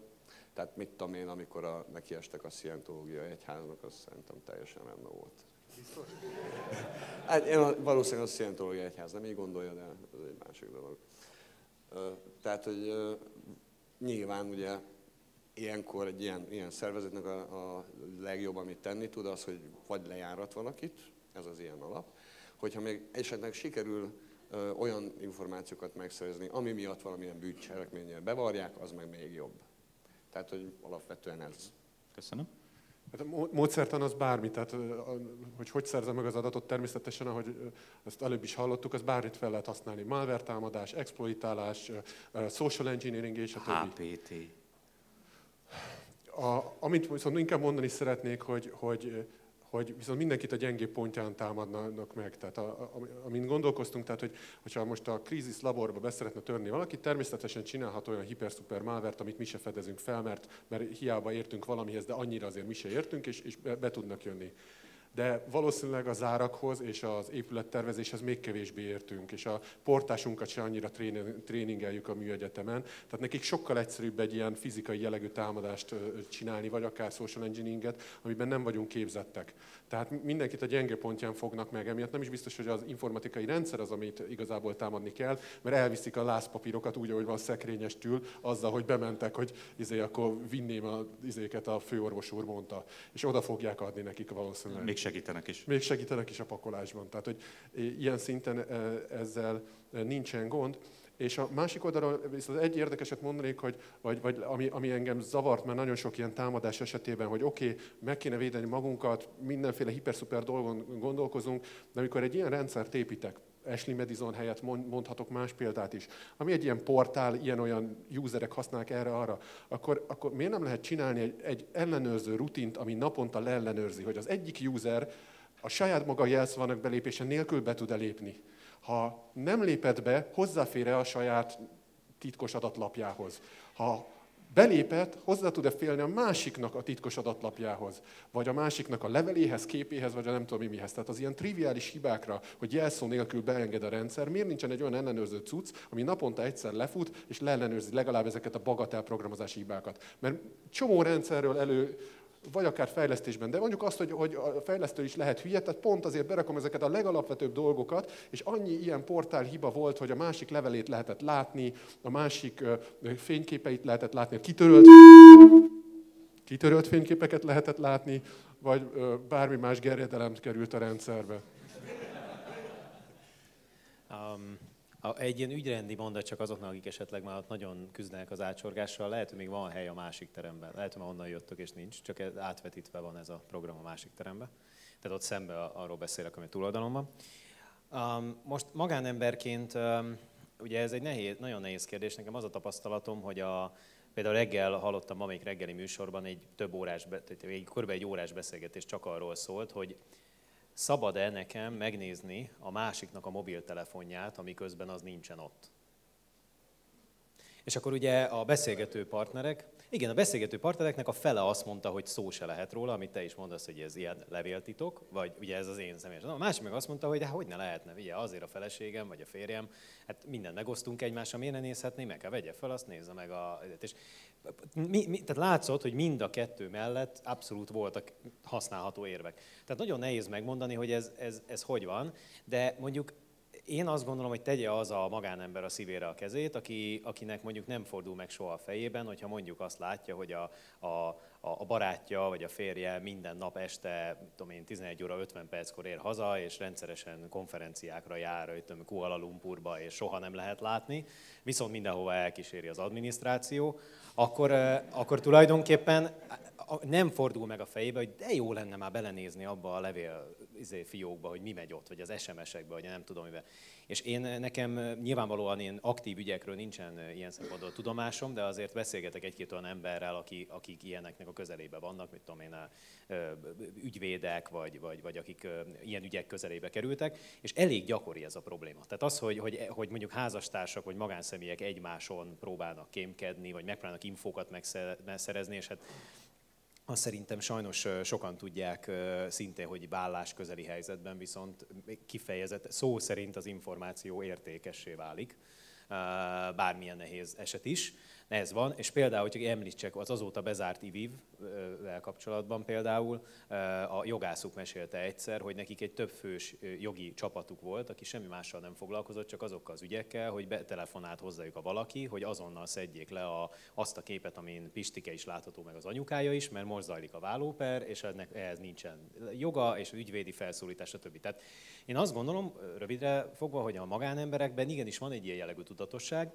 Tehát mit tudom én, amikor a, nekiestek a Szientológia Egyháznak, az szerintem teljesen rendben volt. Biztos? Hát én a, valószínűleg a Szientológia Egyház nem így gondolja, de ez egy másik dolog. Tehát, hogy nyilván ugye ilyenkor egy ilyen, ilyen szervezetnek a, a legjobb, amit tenni tud, az, hogy vagy lejárat valakit, ez az ilyen alap, hogyha még esetleg sikerül olyan információkat megszerezni, ami miatt valamilyen bűncselekménnyel bevarják, az meg még jobb. Tehát, hogy alapvetően ez. Köszönöm. Hát a módszertan az bármi, tehát hogy hogy szerzem meg az adatot, természetesen, ahogy ezt előbb is hallottuk, az bármit fel lehet használni. Malware támadás, exploitálás, social engineering és a többi. há pé té. A, amit viszont inkább mondani szeretnék, hogy, hogy hogy viszont mindenkit a gyengébb pontján támadnak meg. Tehát a, a, amint gondolkoztunk, tehát hogy, hogyha most a CrySyS laborba beszeretne törni valaki, természetesen csinálhat olyan hiper-szuper malvert, amit mi se fedezünk fel, mert, mert hiába értünk valamihez, de annyira azért mi se értünk, és, és be, be tudnak jönni. De valószínűleg az árakhoz és az épülettervezéshez még kevésbé értünk, és a portásunkat se annyira tréningeljük a műegyetemen. Tehát nekik sokkal egyszerűbb egy ilyen fizikai jellegű támadást csinálni, vagy akár social engineeringet, amiben nem vagyunk képzettek. Tehát mindenkit a gyenge pontján fognak meg, emiatt nem is biztos, hogy az informatikai rendszer az, amit igazából támadni kell, mert elviszik a lázpapírokat úgy, ahogy van szekrényestül, azzal, hogy bementek, hogy izé, akkor vinném az izéket, a főorvos úr mondta, és oda fogják adni nekik valószínűleg. Még segítenek is. Még segítenek is a pakolásban. Tehát, hogy ilyen szinten ezzel nincsen gond. És a másik oldalról viszont egy érdekeset mondanék, hogy, vagy, vagy ami, ami engem zavart már nagyon sok ilyen támadás esetében, hogy oké, okay, meg kéne védeni magunkat, mindenféle hiper-szuper dolgon gondolkozunk, de amikor egy ilyen rendszert építek, Ashley Madison helyett mondhatok más példát is, ami egy ilyen portál, ilyen-olyan userek használják erre-arra, akkor, akkor miért nem lehet csinálni egy, egy ellenőrző rutint, ami naponta leellenőrzi, hogy az egyik user a saját maga jelszavanak belépése nélkül be tud-e lépni. Ha nem léped be, hozzáfér-e a saját titkos adatlapjához? Ha belépett, hozzá tud-e férni a másiknak a titkos adatlapjához, vagy a másiknak a leveléhez, képéhez, vagy a nem tudom mihez. Tehát az ilyen triviális hibákra, hogy jelszó nélkül beenged a rendszer, miért nincsen egy olyan ellenőrző cucc, ami naponta egyszer lefut, és leellenőrzi legalább ezeket a bagatell programozási hibákat. Mert csomó rendszerről elő, vagy akár fejlesztésben, de mondjuk azt, hogy, hogy a fejlesztő is lehet hülye, tehát pont azért berakom ezeket a legalapvetőbb dolgokat, és annyi ilyen portál hiba volt, hogy a másik levelét lehetett látni, a másik fényképeit lehetett látni, kitörölt, kitörölt fényképeket lehetett látni, vagy bármi más gerjedelem került a rendszerbe. Um. Egy ilyen ügyrendi mondat csak azoknak, akik esetleg már ott nagyon küzdenek az átsorgással, lehet, hogy még van hely a másik teremben. Lehet, hogy már onnan jöttök és nincs, csak átvetítve van ez a program a másik teremben. Tehát ott szembe arról beszélek, ami a túloldalon van. Most magánemberként, ugye ez egy nehéz, nagyon nehéz kérdés, nekem az a tapasztalatom, hogy a, például reggel hallottam ma még reggeli műsorban egy több órás, egy, kb. Egy órás beszélgetés csak arról szólt, hogy szabad-e nekem megnézni a másiknak a mobiltelefonját, amiközben az nincsen ott? És akkor ugye a beszélgető partnerek, igen, a beszélgető partnereknek a fele azt mondta, hogy szó se lehet róla, amit te is mondasz, hogy ez ilyen levéltitok, vagy ugye ez az én személyes. A másik meg azt mondta, hogy de hogy ne lehetne, ugye azért a feleségem, vagy a férjem, hát mindent megosztunk egymással, miért ne nézhetné, meg kell vegye fel, azt nézze meg a... És mi, mi, tehát látszott, hogy mind a kettő mellett abszolút voltak használható érvek. Tehát nagyon nehéz megmondani, hogy ez, ez, ez hogy van, de mondjuk én azt gondolom, hogy tegye az a magánember a szívére a kezét, aki, akinek mondjuk nem fordul meg soha a fejében, hogyha mondjuk azt látja, hogy a, a, a barátja vagy a férje minden nap este, tudom én, tizenegy óra ötven perckor ér haza, és rendszeresen konferenciákra jár, tudom, Kuala Lumpurba, és soha nem lehet látni, viszont mindenhova elkíséri az adminisztráció, akkor, akkor tulajdonképpen nem fordul meg a fejébe, hogy de jó lenne már belenézni abba a levél izé, fiókba, hogy mi megy ott, vagy az es em es-ekbe, vagy nem tudom mivel. És én nekem nyilvánvalóan én aktív ügyekről nincsen ilyen szempontból tudomásom, de azért beszélgetek egy-két olyan emberrel, akik, akik ilyeneknek a közelébe vannak, mit tudom én, a, ügyvédek, vagy, vagy, vagy akik ilyen ügyek közelébe kerültek, és elég gyakori ez a probléma. Tehát az, hogy, hogy, hogy mondjuk házastársak, vagy magánszemélyek egymáson próbálnak kémkedni, vagy megpróbálnak infókat megszerezni, és hát azt szerintem sajnos sokan tudják szintén, hogy vállás közeli helyzetben viszont kifejezett szó szerint az információ értékessé válik, bármilyen nehéz eset is. Ez van, és például, hogy említsek, az azóta bezárt i vé i vé-vel kapcsolatban például a jogászuk mesélte egyszer, hogy nekik egy többfős jogi csapatuk volt, aki semmi mással nem foglalkozott, csak azokkal az ügyekkel, hogy betelefonált hozzájuk a valaki, hogy azonnal szedjék le a, azt a képet, amin Pistike is látható, meg az anyukája is, mert most zajlik a vállóper, és ennek, ehhez nincsen joga, és ügyvédi felszólítás, stb. Tehát én azt gondolom, rövidre fogva, hogy a magánemberekben igenis van egy ilyen jellegű tudatosság.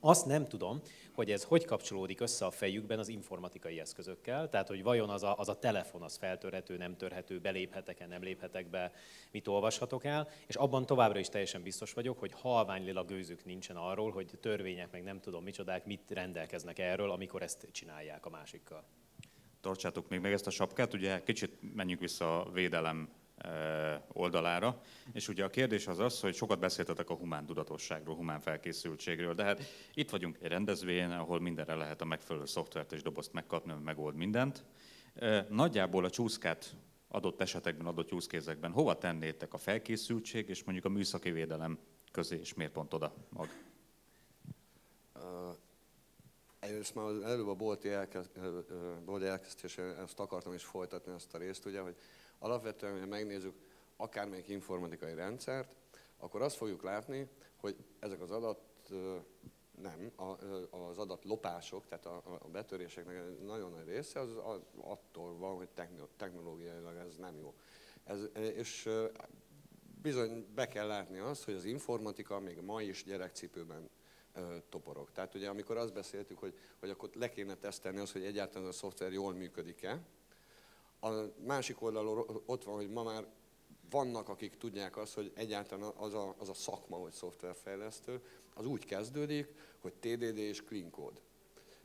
Azt nem tudom, hogy ez hogy kapcsolódik össze a fejükben az informatikai eszközökkel, tehát hogy vajon az a, az a telefon az feltörhető, nem törhető, beléphetek-e, nem léphetek be, mit olvashatok el, és abban továbbra is teljesen biztos vagyok, hogy halványlila gőzük nincsen arról, hogy törvények meg nem tudom micsodák, mit rendelkeznek erről, amikor ezt csinálják a másikkal. Tartsátok még meg ezt a sapkát, ugye kicsit menjünk vissza a védelem oldalára. És ugye a kérdés az az, hogy sokat beszéltetek a humán tudatosságról, humán felkészültségről, de hát itt vagyunk egy rendezvényen, ahol mindenre lehet a megfelelő szoftvert és dobozt megkapni, ami megold mindent. Nagyjából a csúszkát adott esetekben, adott csúszkézekben hova tennétek a felkészültség és mondjuk a műszaki védelem közé, és miért pont oda mag? Először már előbb a bolti elkezdésen ezt akartam is folytatni, ezt a részt, ugye, hogy alapvetően, ha megnézzük akármelyik informatikai rendszert, akkor azt fogjuk látni, hogy ezek az adat nem, az adatlopások, tehát a betöréseknek nagyon nagy része az attól van, hogy technológiailag ez nem jó. Ez, és bizony be kell látni azt, hogy az informatika még ma is gyerekcipőben toporog. Tehát ugye amikor azt beszéltük, hogy, hogy akkor le kéne tesztelni azt, hogy egyáltalán a szoftver jól működik-e, a másik oldalról ott van, hogy ma már vannak, akik tudják azt, hogy egyáltalán az a, az a szakma, hogy szoftverfejlesztő, az úgy kezdődik, hogy té dé dé és clean code.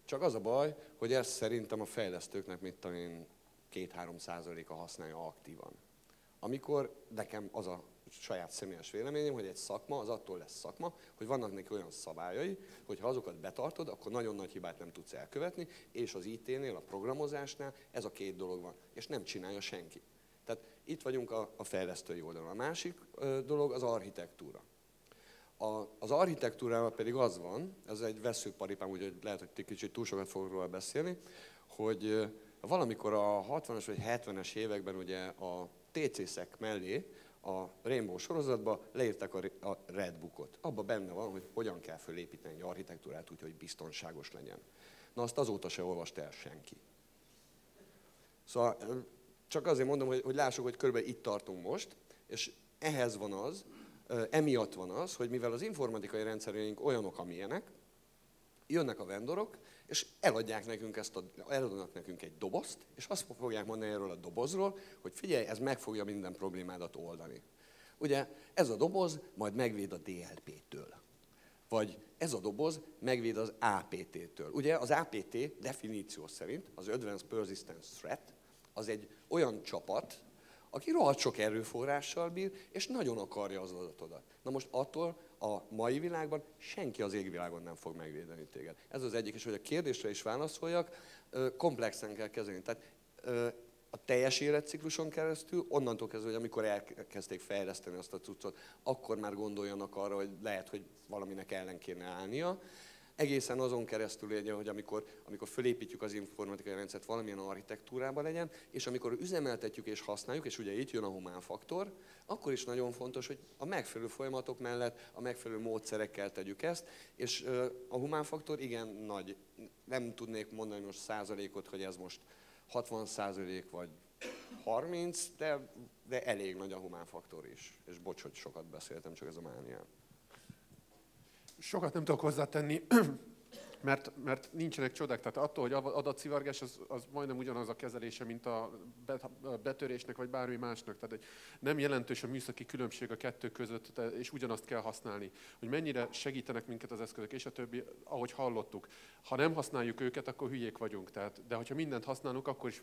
Csak az a baj, hogy ez szerintem a fejlesztőknek mit tudom én, két-három százaléka használja aktívan. Amikor nekem az a saját személyes véleményem, hogy egy szakma, az attól lesz szakma, hogy vannak neki olyan szabályai, hogy ha azokat betartod, akkor nagyon nagy hibát nem tudsz elkövetni, és az í té-nél, a programozásnál ez a két dolog van, és nem csinálja senki. Tehát itt vagyunk a, a fejlesztői oldalon. A másik ö, dolog az architektúra. A, az architektúrában pedig az van, ez egy veszőparipám, úgyhogy lehet, hogy ti kicsit túl sokat fogok róla beszélni, hogy ö, valamikor a hatvanas vagy hetvenes években ugye a té cé-szek mellé a Rainbow sorozatban leírták a RedBookot. Abban benne van, hogy hogyan kell fölépíteni egy architektúrát úgy, hogy biztonságos legyen. Na azt azóta se olvasta el senki. Szóval csak azért mondom, hogy, hogy lássuk, hogy körülbelül itt tartunk most, és ehhez van az, emiatt van az, hogy mivel az informatikai rendszerünk olyanok, amilyenek, jönnek a vendorok, és eladják nekünk ezt a, eladnak nekünk egy dobozt, és azt fogják mondani erről a dobozról, hogy figyelj, ez meg fogja minden problémádat oldani. Ugye ez a doboz majd megvéd a dé el pé-től. Vagy ez a doboz megvéd az á pé té-től. Ugye az á pé té definíció szerint, az Advanced Persistent Threat, az egy olyan csapat, aki rohadt sok erőforrással bír, és nagyon akarja az adatodat. Na most attól a mai világban senki az égvilágon nem fog megvédeni téged. Ez az egyik, és hogy a kérdésre is válaszoljak, komplexen kell kezelni. Tehát a teljes életcikluson keresztül, onnantól kezdve, hogy amikor elkezdték fejleszteni azt a cuccot, akkor már gondoljanak arra, hogy lehet, hogy valaminek ellen kéne állnia. egészen azon keresztül legyen, hogy amikor, amikor fölépítjük az informatikai rendszert, valamilyen architektúrában legyen, és amikor üzemeltetjük és használjuk, és ugye itt jön a humán faktor, akkor is nagyon fontos, hogy a megfelelő folyamatok mellett a megfelelő módszerekkel tegyük ezt, és a humán faktor igen nagy. Nem tudnék mondani most százalékot, hogy ez most hatvan százalék vagy harminc, de, de elég nagy a humán faktor is. És bocs, hogy sokat beszéltem, csak ez a mániám. Sokat nem tudok hozzátenni, mert, mert nincsenek csodák. Tehát attól, hogy adatszivárgás, az, az majdnem ugyanaz a kezelése, mint a betörésnek, vagy bármi másnak. Tehát nem jelentős a műszaki különbség a kettő között, és ugyanazt kell használni. Hogy mennyire segítenek minket az eszközök, és a többi, ahogy hallottuk. Ha nem használjuk őket, akkor hülyék vagyunk. Tehát, de hogyha mindent használunk, akkor is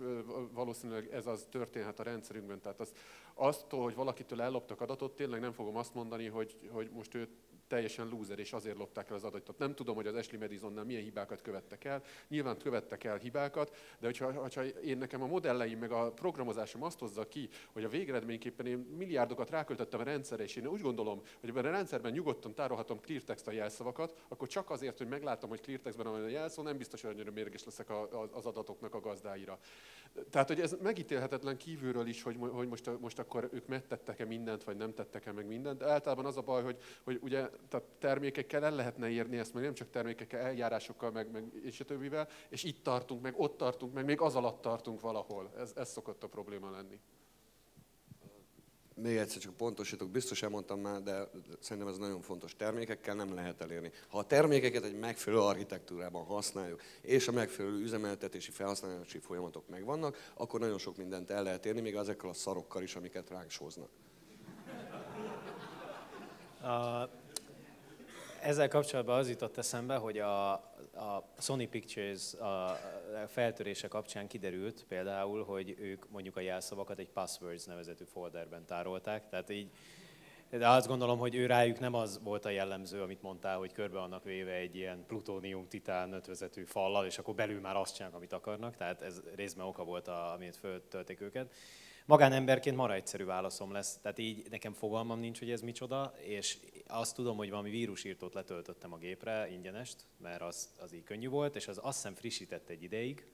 valószínűleg ez az történhet a rendszerünkben. Tehát az, aztól, hogy valakitől elloptak adatot, tényleg nem fogom azt mondani, hogy, hogy most őt teljesen lúzer, és azért lopták el az adatot. Nem tudom, hogy az Ashley Madisonnál milyen hibákat követtek el. Nyilván követtek el hibákat, de hogyha, hogyha én nekem a modelleim, meg a programozásom azt hozza ki, hogy a végeredményképpen én milliárdokat ráköltöttem a rendszerre, és én úgy gondolom, hogy ebben a rendszerben nyugodtan tárolhatom cleartext a jelszavakat, akkor csak azért, hogy meglátom, hogy cleartextben van a jelszó, nem biztos, hogy annyira mérges leszek az adatoknak a gazdáira. Tehát, hogy ez megítélhetetlen kívülről is, hogy, hogy most, most akkor ők megtettek-e mindent, vagy nem tettek-e meg mindent. De általában az a baj, hogy, hogy ugye, tehát termékekkel el lehetne érni ezt, meg nem csak termékekkel, eljárásokkal, meg, meg és a többivel, és itt tartunk, meg ott tartunk, meg még az alatt tartunk valahol. Ez, ez szokott a probléma lenni. Még egyszer csak pontosítok, biztos elmondtam már, de szerintem ez nagyon fontos. Termékekkel nem lehet elérni. Ha a termékeket egy megfelelő architektúrában használjuk, és a megfelelő üzemeltetési, felhasználási folyamatok megvannak, akkor nagyon sok mindent el lehet érni, még ezekkel a szarokkal is, amiket ránk sóznak. Uh... Ezzel kapcsolatban az jutott eszembe, hogy a, a Sony Pictures a feltörése kapcsán kiderült például, hogy ők mondjuk a jelszavakat egy Passwords nevezetű folderben tárolták. Tehát így, de azt gondolom, hogy ő rájuk nem az volt a jellemző, amit mondtál, hogy körbe annak véve egy ilyen plutónium-titán ötvezetű fallal, és akkor belül már azt csinálnak, amit akarnak. Tehát ez részben oka volt, amit föltölték őket. Magánemberként marha egyszerű válaszom lesz, tehát így nekem fogalmam nincs, hogy ez micsoda, és azt tudom, hogy valami vírusírtót letöltöttem a gépre, ingyenest, mert az, az így könnyű volt, és az azt hiszem frissített egy ideig,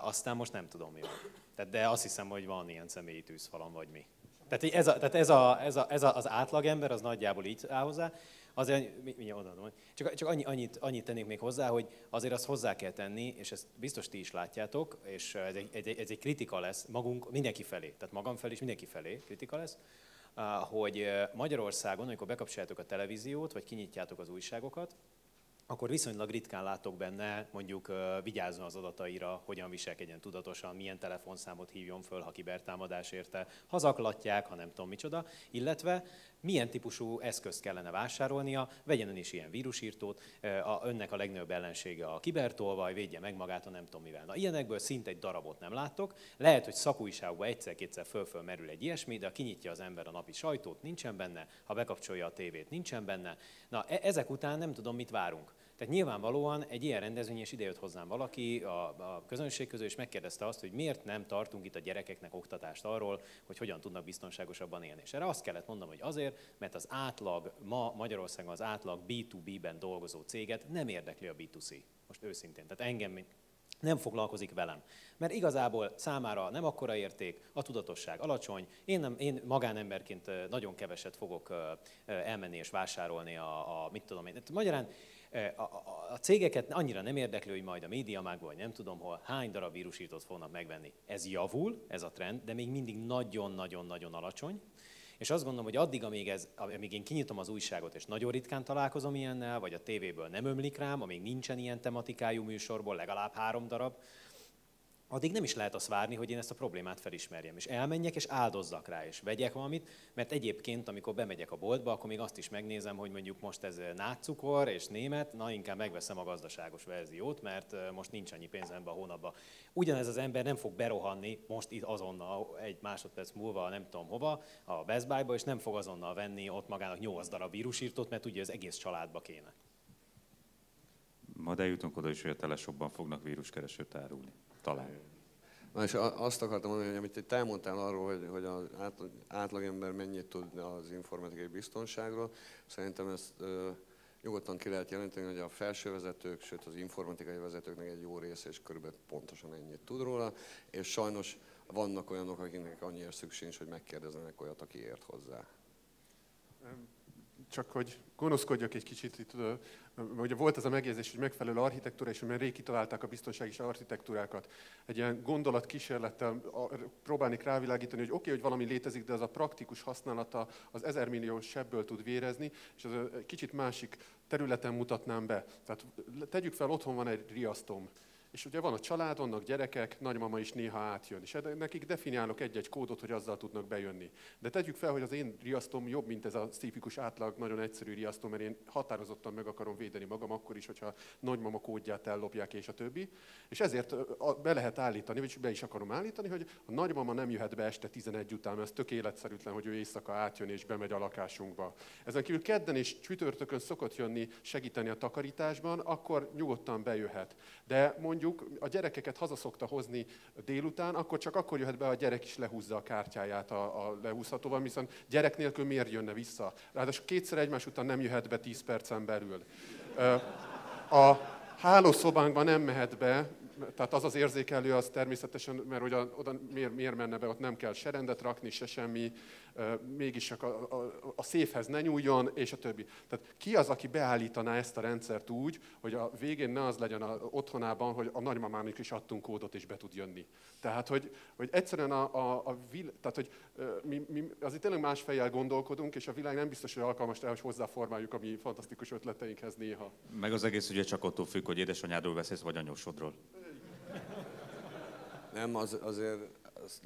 aztán most nem tudom mi van. De azt hiszem, hogy van ilyen személyi tűzfalam, vagy mi. Tehát ez, a, tehát ez, a, ez, a, ez a, az átlagember, az nagyjából így áll hozzá. Azért, mindjárt odaadom, csak, csak annyi, annyit, annyit tennék még hozzá, hogy azért azt hozzá kell tenni, és ezt biztos ti is látjátok, és ez egy, egy, ez egy kritika lesz magunk, mindenki felé, tehát magam felé és mindenki felé kritika lesz, hogy Magyarországon, amikor bekapcsoljátok a televíziót, vagy kinyitjátok az újságokat, akkor viszonylag ritkán látok benne, mondjuk vigyázzon az adataira, hogyan viselkedjen tudatosan, milyen telefonszámot hívjon föl, ha kibertámadás érte, ha zaklatják, ha nem tudom micsoda, illetve milyen típusú eszközt kellene vásárolnia, vegyen ön is ilyen vírusírtót, önnek a legnagyobb ellensége a kibertolvaj, védje meg magát, ha nem tudom mivel. Na, ilyenekből szinte egy darabot nem látok, lehet, hogy szakújságban egyszer-kétszer föl-föl merül egy ilyesmi, de ha kinyitja az ember a napi sajtót, nincsen benne, ha bekapcsolja a tévét, nincsen benne. Na, e ezek után nem tudom, mit várunk. Tehát nyilvánvalóan egy ilyen rendezvény, és idejött hozzám valaki a, a közönség közül, és megkérdezte azt, hogy miért nem tartunk itt a gyerekeknek oktatást arról, hogy hogyan tudnak biztonságosabban élni. És erre azt kellett mondanom, hogy azért, mert az átlag, ma Magyarországon az átlag bé kettő bé-ben dolgozó céget nem érdekli a bé kettő cé. Most őszintén, tehát engem nem foglalkozik velem. Mert igazából számára nem akkora érték, a tudatosság alacsony, én, nem, én magánemberként nagyon keveset fogok elmenni és vásárolni a, a mit tudom én. Magyarán a cégeket annyira nem érdekli, hogy majd a médiamágban, vagy nem tudom hol, hány darab vírusírtót fognak megvenni. Ez javul, ez a trend, de még mindig nagyon-nagyon-nagyon alacsony. És azt gondolom, hogy addig, amíg, ez, amíg én kinyitom az újságot, és nagyon ritkán találkozom ilyennel, vagy a tévéből nem ömlik rám, amíg nincsen ilyen tematikájú műsorból, legalább három darab, addig nem is lehet azt várni, hogy én ezt a problémát felismerjem, és elmenjek, és áldozzak rá, és vegyek valamit, mert egyébként, amikor bemegyek a boltba, akkor még azt is megnézem, hogy mondjuk most ez nátszukor és német, na inkább megveszem a gazdaságos verziót, mert most nincs annyi pénzemben a hónapban. Ugyanez az ember nem fog berohanni most itt azonnal, egy másodperc múlva nem tudom hova, a Best Buy-ba, és nem fog azonnal venni ott magának nyolc darab vírusírtót, mert ugye az egész családba kéne. Ma de jutunk oda is, hogy a telesokban fognak víruskeresőt árulni. Talán. Na, és azt akartam mondani, hogy amit te elmondtál arról, hogy, hogy az átlagember mennyit tud az informatikai biztonságról, szerintem ezt Nyugodtan ki lehet jelenteni, hogy a felső vezetők, sőt az informatikai vezetőknek egy jó része, és körülbelül pontosan ennyit tud róla, és sajnos vannak olyanok, akiknek annyira szükség is, hogy megkérdezzenek olyat, aki ért hozzá. Csak hogy gonoszkodjak egy kicsit, itt, ugye volt ez a megjegyzés, hogy megfelelő architektúra, és mert rég kitalálták a biztonsági architektúrákat. Egy ilyen gondolatkísérlettel próbálnék rávilágítani, hogy oké, okay, hogy valami létezik, de az a praktikus használata az ezer millió sebből tud vérezni, és az egy kicsit másik területen mutatnám be. Tehát tegyük fel, otthon van egy riasztom. És ugye van a család, vannak gyerekek, nagymama is néha átjön. És nekik definiálok egy-egy kódot, hogy azzal tudnak bejönni. De tegyük fel, hogy az én riasztom jobb, mint ez a tipikus átlag, nagyon egyszerű riasztom, mert én határozottan meg akarom védeni magam akkor is, hogyha nagymama kódját ellopják és a többi. És ezért be lehet állítani, vagyis be is akarom állítani, hogy a nagymama nem jöhet be este tizenegy után, mert ez tök életszerűtlen, hogy ő éjszaka átjön és bemegy a lakásunkba. Ezen kívül kedden és csütörtökön szokott jönni segíteni a takarításban, akkor nyugodtan bejöhet. De mondjuk a gyerekeket haza szokta hozni délután, akkor csak akkor jöhet be, a gyerek is lehúzza a kártyáját a, a lehúzhatóval, viszont gyerek nélkül miért jönne vissza? Ráadásul kétszer egymás után nem jöhet be tíz percen belül. A hálószobánkban nem mehet be, tehát az az érzékelő, az természetesen, mert ugye oda miért, miért menne be, ott nem kell se rendet rakni, se semmi, mégis csak a, a, a széfhez ne nyúljon, és a többi. Tehát ki az, aki beállítaná ezt a rendszert úgy, hogy a végén ne az legyen a otthonában, hogy a nagymamának is adtunk kódot, és be tud jönni. Tehát, hogy, hogy egyszerűen a, a, a vil, tehát, hogy mi, mi azért tényleg más fejjel gondolkodunk, és a világ nem biztos, hogy alkalmas el, hogy hozzáformáljuk a mi fantasztikus ötleteinkhez néha. Meg az egész ugye csak attól függ, hogy édesanyádról beszélsz, vagy anyósodról. Nem, az, azért az,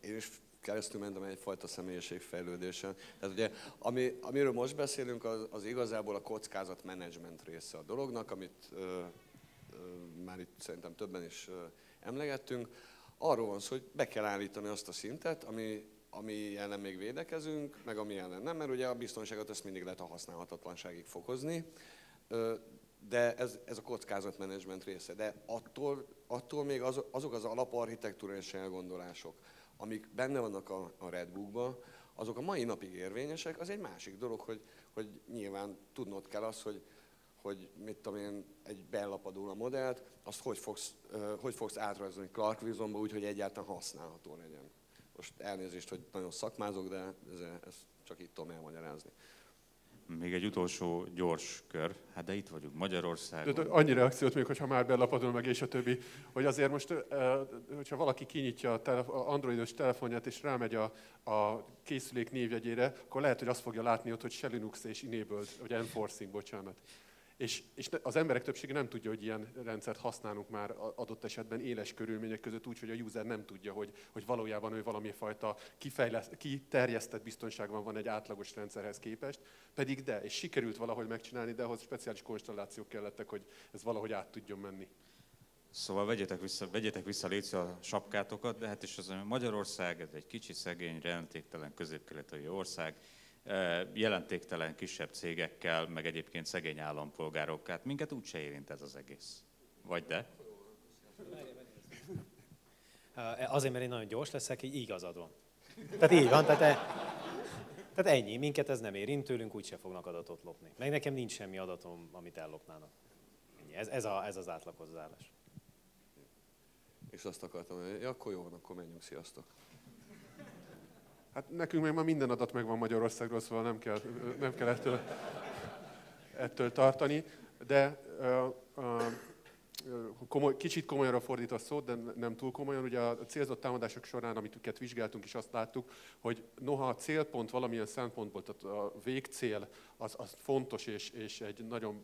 én is keresztül mentem egyfajta személyiségfejlődésen. Tehát ugye, ami, amiről most beszélünk, az, az igazából a kockázatmenedzsment része a dolognak, amit ö, ö, már itt szerintem többen is ö, emlegettünk. Arról van szó, hogy be kell állítani azt a szintet, ami, ami ellen még védekezünk, meg ami ellen nem, mert ugye a biztonságot ezt mindig lehet a használhatatlanságig fokozni. Ö, De ez, ez a kockázatmenedzsment része. De attól, attól még az, azok az alaparchitektúrás elgondolások, amik benne vannak a, a RedBookban, azok a mai napig érvényesek. Az egy másik dolog, hogy, hogy nyilván tudnod kell azt, hogy, hogy mit tudom én, egy bellapadul a modellt, azt hogy fogsz, hogy fogsz átrajzolni Clark Vizonba úgy, hogy egyáltalán használható legyen. Most elnézést, hogy nagyon szakmázok, de ezt ez csak itt tudom elmagyarázni. Még egy utolsó gyors kör, hát de itt vagyunk, Magyarországon. De, de annyi reakciót még, hogyha már bellapadol meg és a többi, hogy azért most, hogyha valaki kinyitja a telef androidos telefonját és rámegy a, a készülék névjegyére, akkor lehet, hogy azt fogja látni ott, hogy SELinux és Enabled, vagy Enforcing, bocsánat. És, és az emberek többsége nem tudja, hogy ilyen rendszert használunk már adott esetben éles körülmények között úgy, hogy a user nem tudja, hogy, hogy valójában ő valami fajta kiterjesztett biztonságban van egy átlagos rendszerhez képest, pedig de, és sikerült valahogy megcsinálni, de ahhoz speciális konstellációk kellettek, hogy ez valahogy át tudjon menni. Szóval vegyetek vissza, vegyetek vissza létsző a sapkátokat, de hát is az, Magyarország ez egy kicsi, szegény, jelentéktelen középkeletői ország, jelentéktelen kisebb cégekkel, meg egyébként szegény állampolgárokkal. Hát minket úgyse érint ez az egész. Vagy de? Azért, mert én nagyon gyors leszek, így igazad van. Tehát így van, tehát, e, tehát ennyi. Minket ez nem érint, tőlünk úgyse fognak adatot lopni. Meg nekem nincs semmi adatom, amit ellopnának. Ez, ez, a, ez az átlagozzállás. És azt akartam, hogy ja, akkor jó van, akkor menjünk, sziasztok. Hát nekünk még már minden adat megvan Magyarországról, szóval nem kell, nem kell ettől, ettől tartani. De uh, uh, komoly, kicsit komolyra fordít a szót, de nem túl komolyan. Ugye a célzott támadások során, amiket vizsgáltunk, is azt láttuk, hogy noha a célpont valamilyen szempontból, tehát a végcél az, az fontos és, és egy nagyon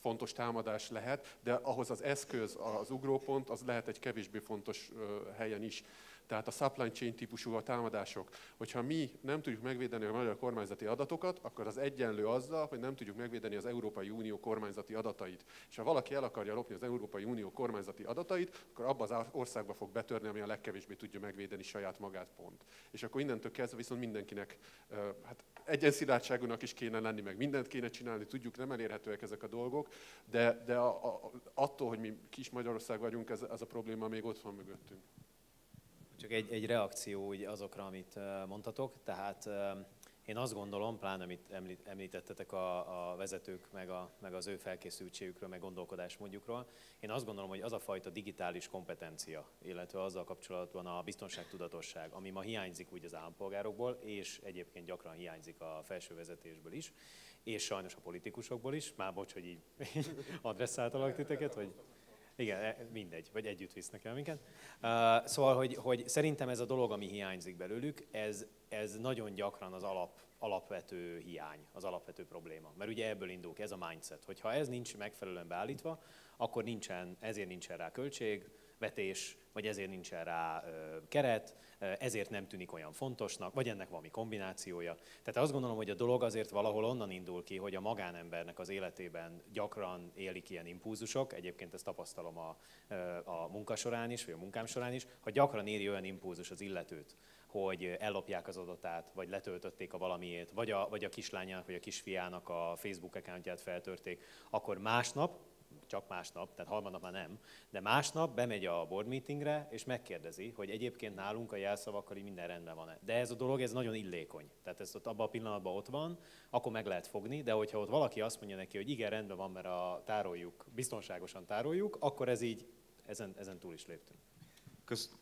fontos támadás lehet, de ahhoz az eszköz, az ugrópont, az lehet egy kevésbé fontos helyen is. Tehát a supply chain típusú a támadások. Hogyha mi nem tudjuk megvédeni a magyar kormányzati adatokat, akkor az egyenlő azzal, hogy nem tudjuk megvédeni az Európai Unió kormányzati adatait. És ha valaki el akarja lopni az Európai Unió kormányzati adatait, akkor abba az országba fog betörni, ami a legkevésbé tudja megvédeni saját magát, pont. És akkor innentől kezdve viszont mindenkinek hát egyenszilátságúnak is kéne lenni, meg mindent kéne csinálni, tudjuk, nem elérhetőek ezek a dolgok, de, de a, a, attól, hogy mi kis Magyarország vagyunk, ez, ez a probléma még ott van mögöttünk. Csak egy, egy reakció azokra, amit mondtatok. Tehát Én azt gondolom, pláne amit említettetek a, a vezetők, meg, a, meg az ő felkészültségükről, meg gondolkodásmódjukról, én azt gondolom, hogy az a fajta digitális kompetencia, illetve azzal kapcsolatban a biztonságtudatosság, ami ma hiányzik úgy az állampolgárokból, és egyébként gyakran hiányzik a felső vezetésből is, és sajnos a politikusokból is, már bocs, hogy így adresszáltalak titeket, hogy... Igen, mindegy, vagy együtt visznek el minket. Uh, szóval, hogy, hogy szerintem ez a dolog, ami hiányzik belőlük, ez, ez nagyon gyakran az alap, alapvető hiány, az alapvető probléma. Mert ugye ebből indul ki, ez a mindset, hogy ha ez nincs megfelelően beállítva, akkor nincsen, ezért nincsen rá költség, vetés, vagy ezért nincsen rá keret, ezért nem tűnik olyan fontosnak, vagy ennek valami kombinációja. Tehát azt gondolom, hogy a dolog azért valahol onnan indul ki, hogy a magánembernek az életében gyakran élik ilyen impulzusok, egyébként ezt tapasztalom a, a munka során is, vagy a munkám során is, hogy gyakran éri olyan impulzus az illetőt, hogy ellopják az adatát, vagy letöltötték a valamiét, vagy a, vagy a kislányának, vagy a kisfiának a Facebook accountját feltörték, akkor másnap, csak másnap, tehát harmadnap már nem, de másnap bemegy a board meetingre, és megkérdezi, hogy egyébként nálunk a jelszavakkal így minden rendben van-e. De ez a dolog, ez nagyon illékony. Tehát ez ott abban a pillanatban ott van, akkor meg lehet fogni, de hogyha ott valaki azt mondja neki, hogy igen, rendben van, mert a tároljuk, biztonságosan tároljuk, akkor ez így, ezen, ezen túl is léptünk. Köszönöm.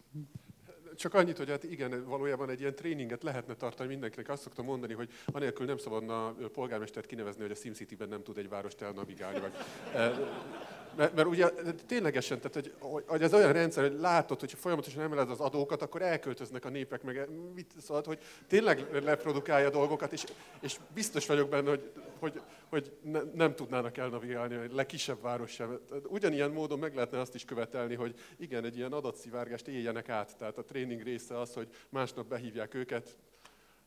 Csak annyit, hogy hát igen, valójában egy ilyen tréninget lehetne tartani mindenkinek. Azt szoktam mondani, hogy anélkül nem szabadna polgármestert kinevezni, hogy a SimCity-ben nem tud egy várost elnavigálni. Vagy. Mert, mert ugye ténylegesen, tehát, hogy ez olyan rendszer, hogy látod, hogy folyamatosan emeled az adókat, akkor elköltöznek a népek, meg mit szóval, hogy tényleg leprodukálja dolgokat, és, és biztos vagyok benne, hogy, hogy, hogy ne, nem tudnának elnavigálni, vagy legkisebb város sem. Ugyanilyen módon meg lehetne azt is követelni, hogy igen, egy ilyen adatszivárgást éljenek át. Tehát a tréning része az, hogy másnap behívják őket.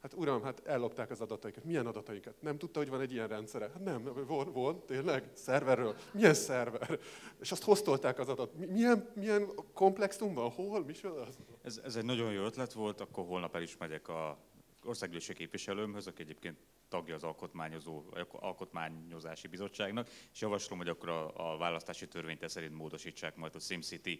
Hát uram, hát ellopták az adataikat. Milyen adataikat? Nem tudta, hogy van egy ilyen rendszere? Hát nem, von, von, tényleg, szerverről. Milyen szerver? És azt hoztolták az adat. Milyen, milyen komplexumban? Hol? Micsoda? Ez, ez egy nagyon jó ötlet volt, akkor holnap el is megyek a országgyűlési képviselőmhöz, aki egyébként tagja az alkotmányozó, alkotmányozási bizottságnak, és javaslom, hogy akkor a, a választási törvényt szerint módosítsák majd a SimCity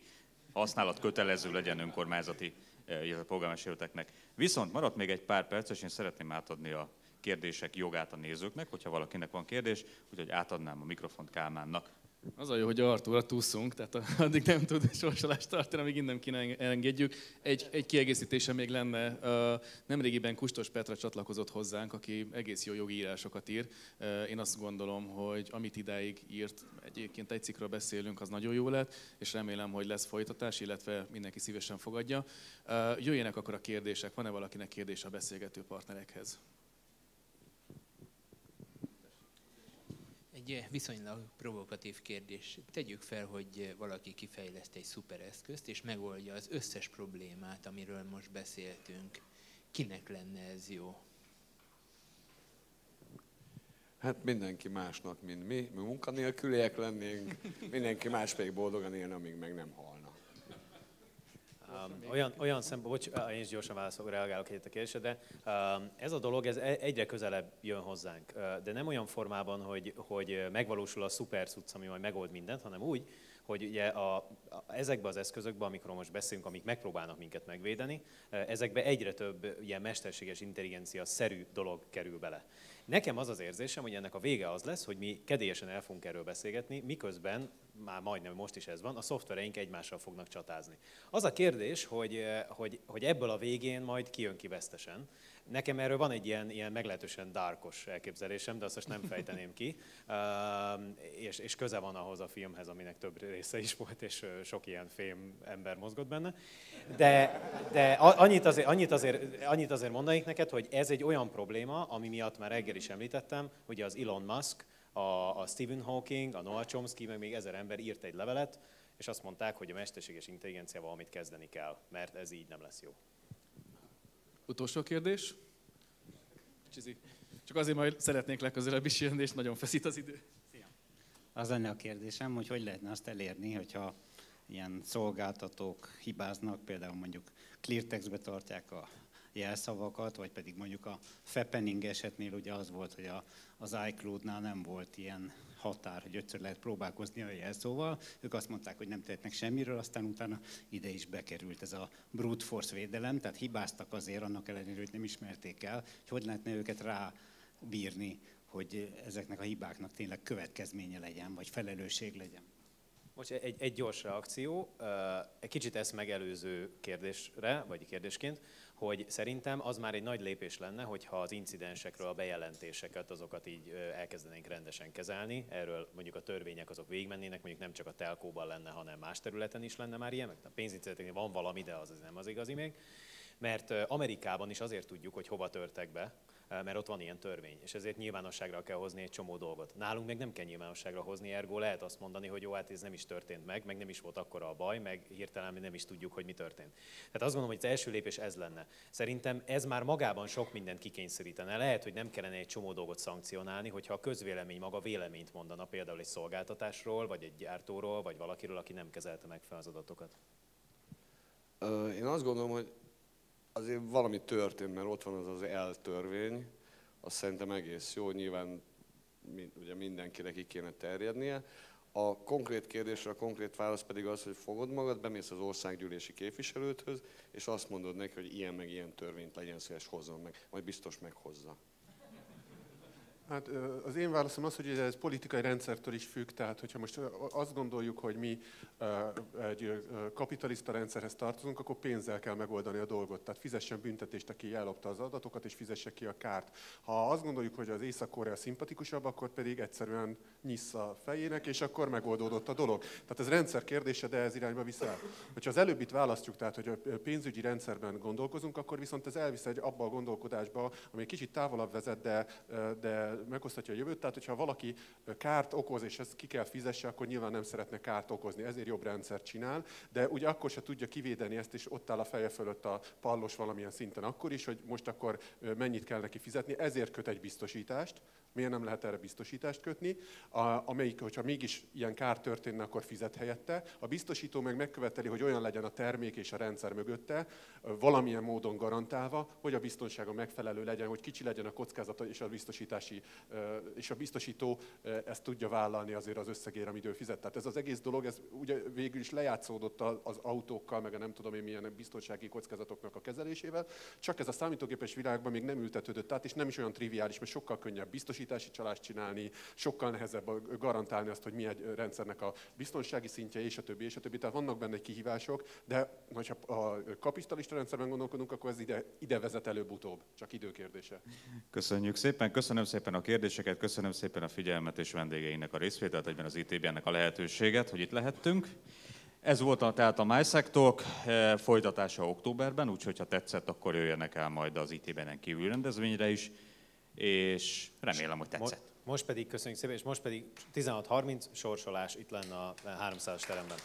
használat kötelező legyen önkormányzati a polgármesterületeknek. Viszont maradt még egy pár perc, és én szeretném átadni a kérdések jogát a nézőknek, hogyha valakinek van kérdés, úgyhogy átadnám a mikrofont Kálmánnak. Az a jó, hogy Artúra túszunk, tehát addig nem tud sorsolást tartani, amíg innen ki ne engedjük. Egy, egy kiegészítése még lenne. Nemrégiben Kustos Petra csatlakozott hozzánk, aki egész jó jogi írásokat ír. Én azt gondolom, hogy amit idáig írt, egyébként egy cikkről beszélünk, az nagyon jó lett, és remélem, hogy lesz folytatás, illetve mindenki szívesen fogadja. Jöjjenek akkor a kérdések. Van-e valakinek kérdése a beszélgető partnerekhez? Egy viszonylag provokatív kérdés. Tegyük fel, hogy valaki kifejleszt egy szupereszközt, és megoldja az összes problémát, amiről most beszéltünk. Kinek lenne ez jó? Hát mindenki másnak, mint mi. Mi munkanélküliek lennénk, mindenki más pedig boldogan élne, amíg meg nem halna. Um, olyan olyan szempontból, bocs, én is gyorsan válaszolok, reagálok egyet a kérdésre, de um, ez a dolog ez egyre közelebb jön hozzánk. De nem olyan formában, hogy, hogy megvalósul a szuper cucc, ami majd megold mindent, hanem úgy, hogy ugye a, a, ezekben az eszközökben, amikről most beszélünk, amik megpróbálnak minket megvédeni, ezekbe egyre több ilyen mesterséges intelligencia-szerű dolog kerül bele. Nekem az az érzésem, hogy ennek a vége az lesz, hogy mi kedélyesen el fogunk erről beszélgetni, miközben, már majdnem most is ez van, a szoftvereink egymással fognak csatázni. Az a kérdés, hogy, hogy, hogy ebből a végén majd kijön ki vesztesen. Nekem erről van egy ilyen, ilyen meglehetősen darkos elképzelésem, de azt most nem fejteném ki, és, és köze van ahhoz a filmhez, aminek több része is volt, és sok ilyen fém ember mozgott benne. De, de annyit, azért, annyit, azért, annyit azért mondanék neked, hogy ez egy olyan probléma, ami miatt már reggel is említettem, ugye az Elon Musk, a, a Stephen Hawking, a Noam Chomsky, meg még ezer ember írt egy levelet, és azt mondták, hogy a mesterséges intelligenciával valamit kezdeni kell, mert ez így nem lesz jó. Utolsó kérdés. Csizi. Csak azért majd szeretnék legközelebb is jönni, és nagyon feszít az idő. Szia. Az lenne a kérdésem, hogy hogy lehetne azt elérni, hogyha ilyen szolgáltatók hibáznak, például mondjuk cleartextbe tartják a jelszavakat, vagy pedig mondjuk a fappening esetnél ugye az volt, hogy a, az iCloud-nál nem volt ilyen határ, hogy ötször lehet próbálkozni a jelszóval. Ők azt mondták, hogy nem tehetnek semmiről, aztán utána ide is bekerült ez a brute force védelem, tehát hibáztak azért annak ellenére, hogy nem ismerték el, hogy hogy lehetne őket rábírni, hogy ezeknek a hibáknak tényleg következménye legyen, vagy felelősség legyen. Most egy, egy gyors reakció, egy kicsit ezt megelőző kérdésre, vagy kérdésként, hogy szerintem az már egy nagy lépés lenne, hogyha az incidensekről, a bejelentéseket, azokat így elkezdenénk rendesen kezelni. Erről mondjuk a törvények azok végigmennének, mondjuk nem csak a telkóban lenne, hanem más területen is lenne már ilyen. A pénzintézeteknél van valami, de az nem az igazi még. Mert Amerikában is azért tudjuk, hogy hova törtek be, mert ott van ilyen törvény, és ezért nyilvánosságra kell hozni egy csomó dolgot. Nálunk meg nem kell nyilvánosságra hozni, ergo lehet azt mondani, hogy jó, hát ez nem is történt meg, meg nem is volt akkora a baj, meg hirtelen nem is tudjuk, hogy mi történt. Tehát azt gondolom, hogy az első lépés ez lenne. Szerintem ez már magában sok mindent kikényszerítene. Lehet, hogy nem kellene egy csomó dolgot szankcionálni, hogyha a közvélemény maga véleményt mondana például egy szolgáltatásról, vagy egy gyártóról, vagy valakiről, aki nem kezelte meg fel az adatokat. Én azt gondolom, hogy azért valami történt, mert ott van az az eltörvény, azt szerintem egész jó, nyilván ugye mindenkinek ki kéne terjednie. A konkrét kérdésre a konkrét válasz pedig az, hogy fogod magad, bemész az országgyűlési képviselőthöz, és azt mondod neki, hogy ilyen meg ilyen törvényt legyen szíves, hozzon meg, majd biztos meghozza. Hát az én válaszom az, hogy ez politikai rendszertől is függ, tehát hogyha most azt gondoljuk, hogy mi egy kapitalista rendszerhez tartozunk, akkor pénzzel kell megoldani a dolgot. Tehát fizessen büntetést, aki ellopta az adatokat, és fizesse ki a kárt. Ha azt gondoljuk, hogy az Észak-Korea szimpatikusabb, akkor pedig egyszerűen nyissza a fejének, és akkor megoldódott a dolog. Tehát ez rendszer kérdése, de ez irányba viszel. Hogyha az előbbit választjuk, tehát hogy a pénzügyi rendszerben gondolkozunk, akkor viszont ez elvisz egy abba a gondolkodásba, ami egy kicsit távolabb vezet, de, de megosztatja a jövőt, tehát hogyha valaki kárt okoz, és ezt ki kell fizesse, akkor nyilván nem szeretne kárt okozni, ezért jobb rendszert csinál, de ugye akkor se tudja kivédeni ezt, és ott áll a feje fölött a pallos valamilyen szinten akkor is, hogy most akkor mennyit kell neki fizetni, ezért köt egy biztosítást. Miért nem lehet erre biztosítást kötni, amelyik, hogyha mégis ilyen kár történne, akkor fizet helyette. A biztosító meg megköveteli, hogy olyan legyen a termék és a rendszer mögötte, valamilyen módon garantálva, hogy a biztonsága megfelelő legyen, hogy kicsi legyen a kockázata, és a biztosítási, és a biztosító ezt tudja vállalni azért az összegér, amit ő fizet. Tehát ez az egész dolog, ez ugye végül is lejátszódott az autókkal, meg a nem tudom én milyen biztonsági kockázatoknak a kezelésével, csak ez a számítógépes világban még nem ültetődött át, és nem is olyan triviális, mert sokkal könnyebb biztosítani, csalást csinálni, sokkal nehezebb garantálni azt, hogy mi egy rendszernek a biztonsági szintje, és a többi, és a többi. Tehát vannak benne kihívások, de ha a kapitalista rendszerben gondolkodunk, akkor ez ide, ide vezet előbb-utóbb, csak időkérdése. Köszönjük szépen, köszönöm szépen a kérdéseket, köszönöm szépen a figyelmet és vendégeinek a részvételt, egyben az i té bé-nek a lehetőséget, hogy itt lehettünk. Ez volt a, tehát a MySectalk folytatása októberben, úgyhogy ha tetszett, akkor jöjjenek el majd az i té bé-en kívül rendezvényre is. És remélem, hogy tetszett. Most pedig köszönjük szépen, és most pedig tizenhat harminc sorsolás itt lenne a háromszázas teremben.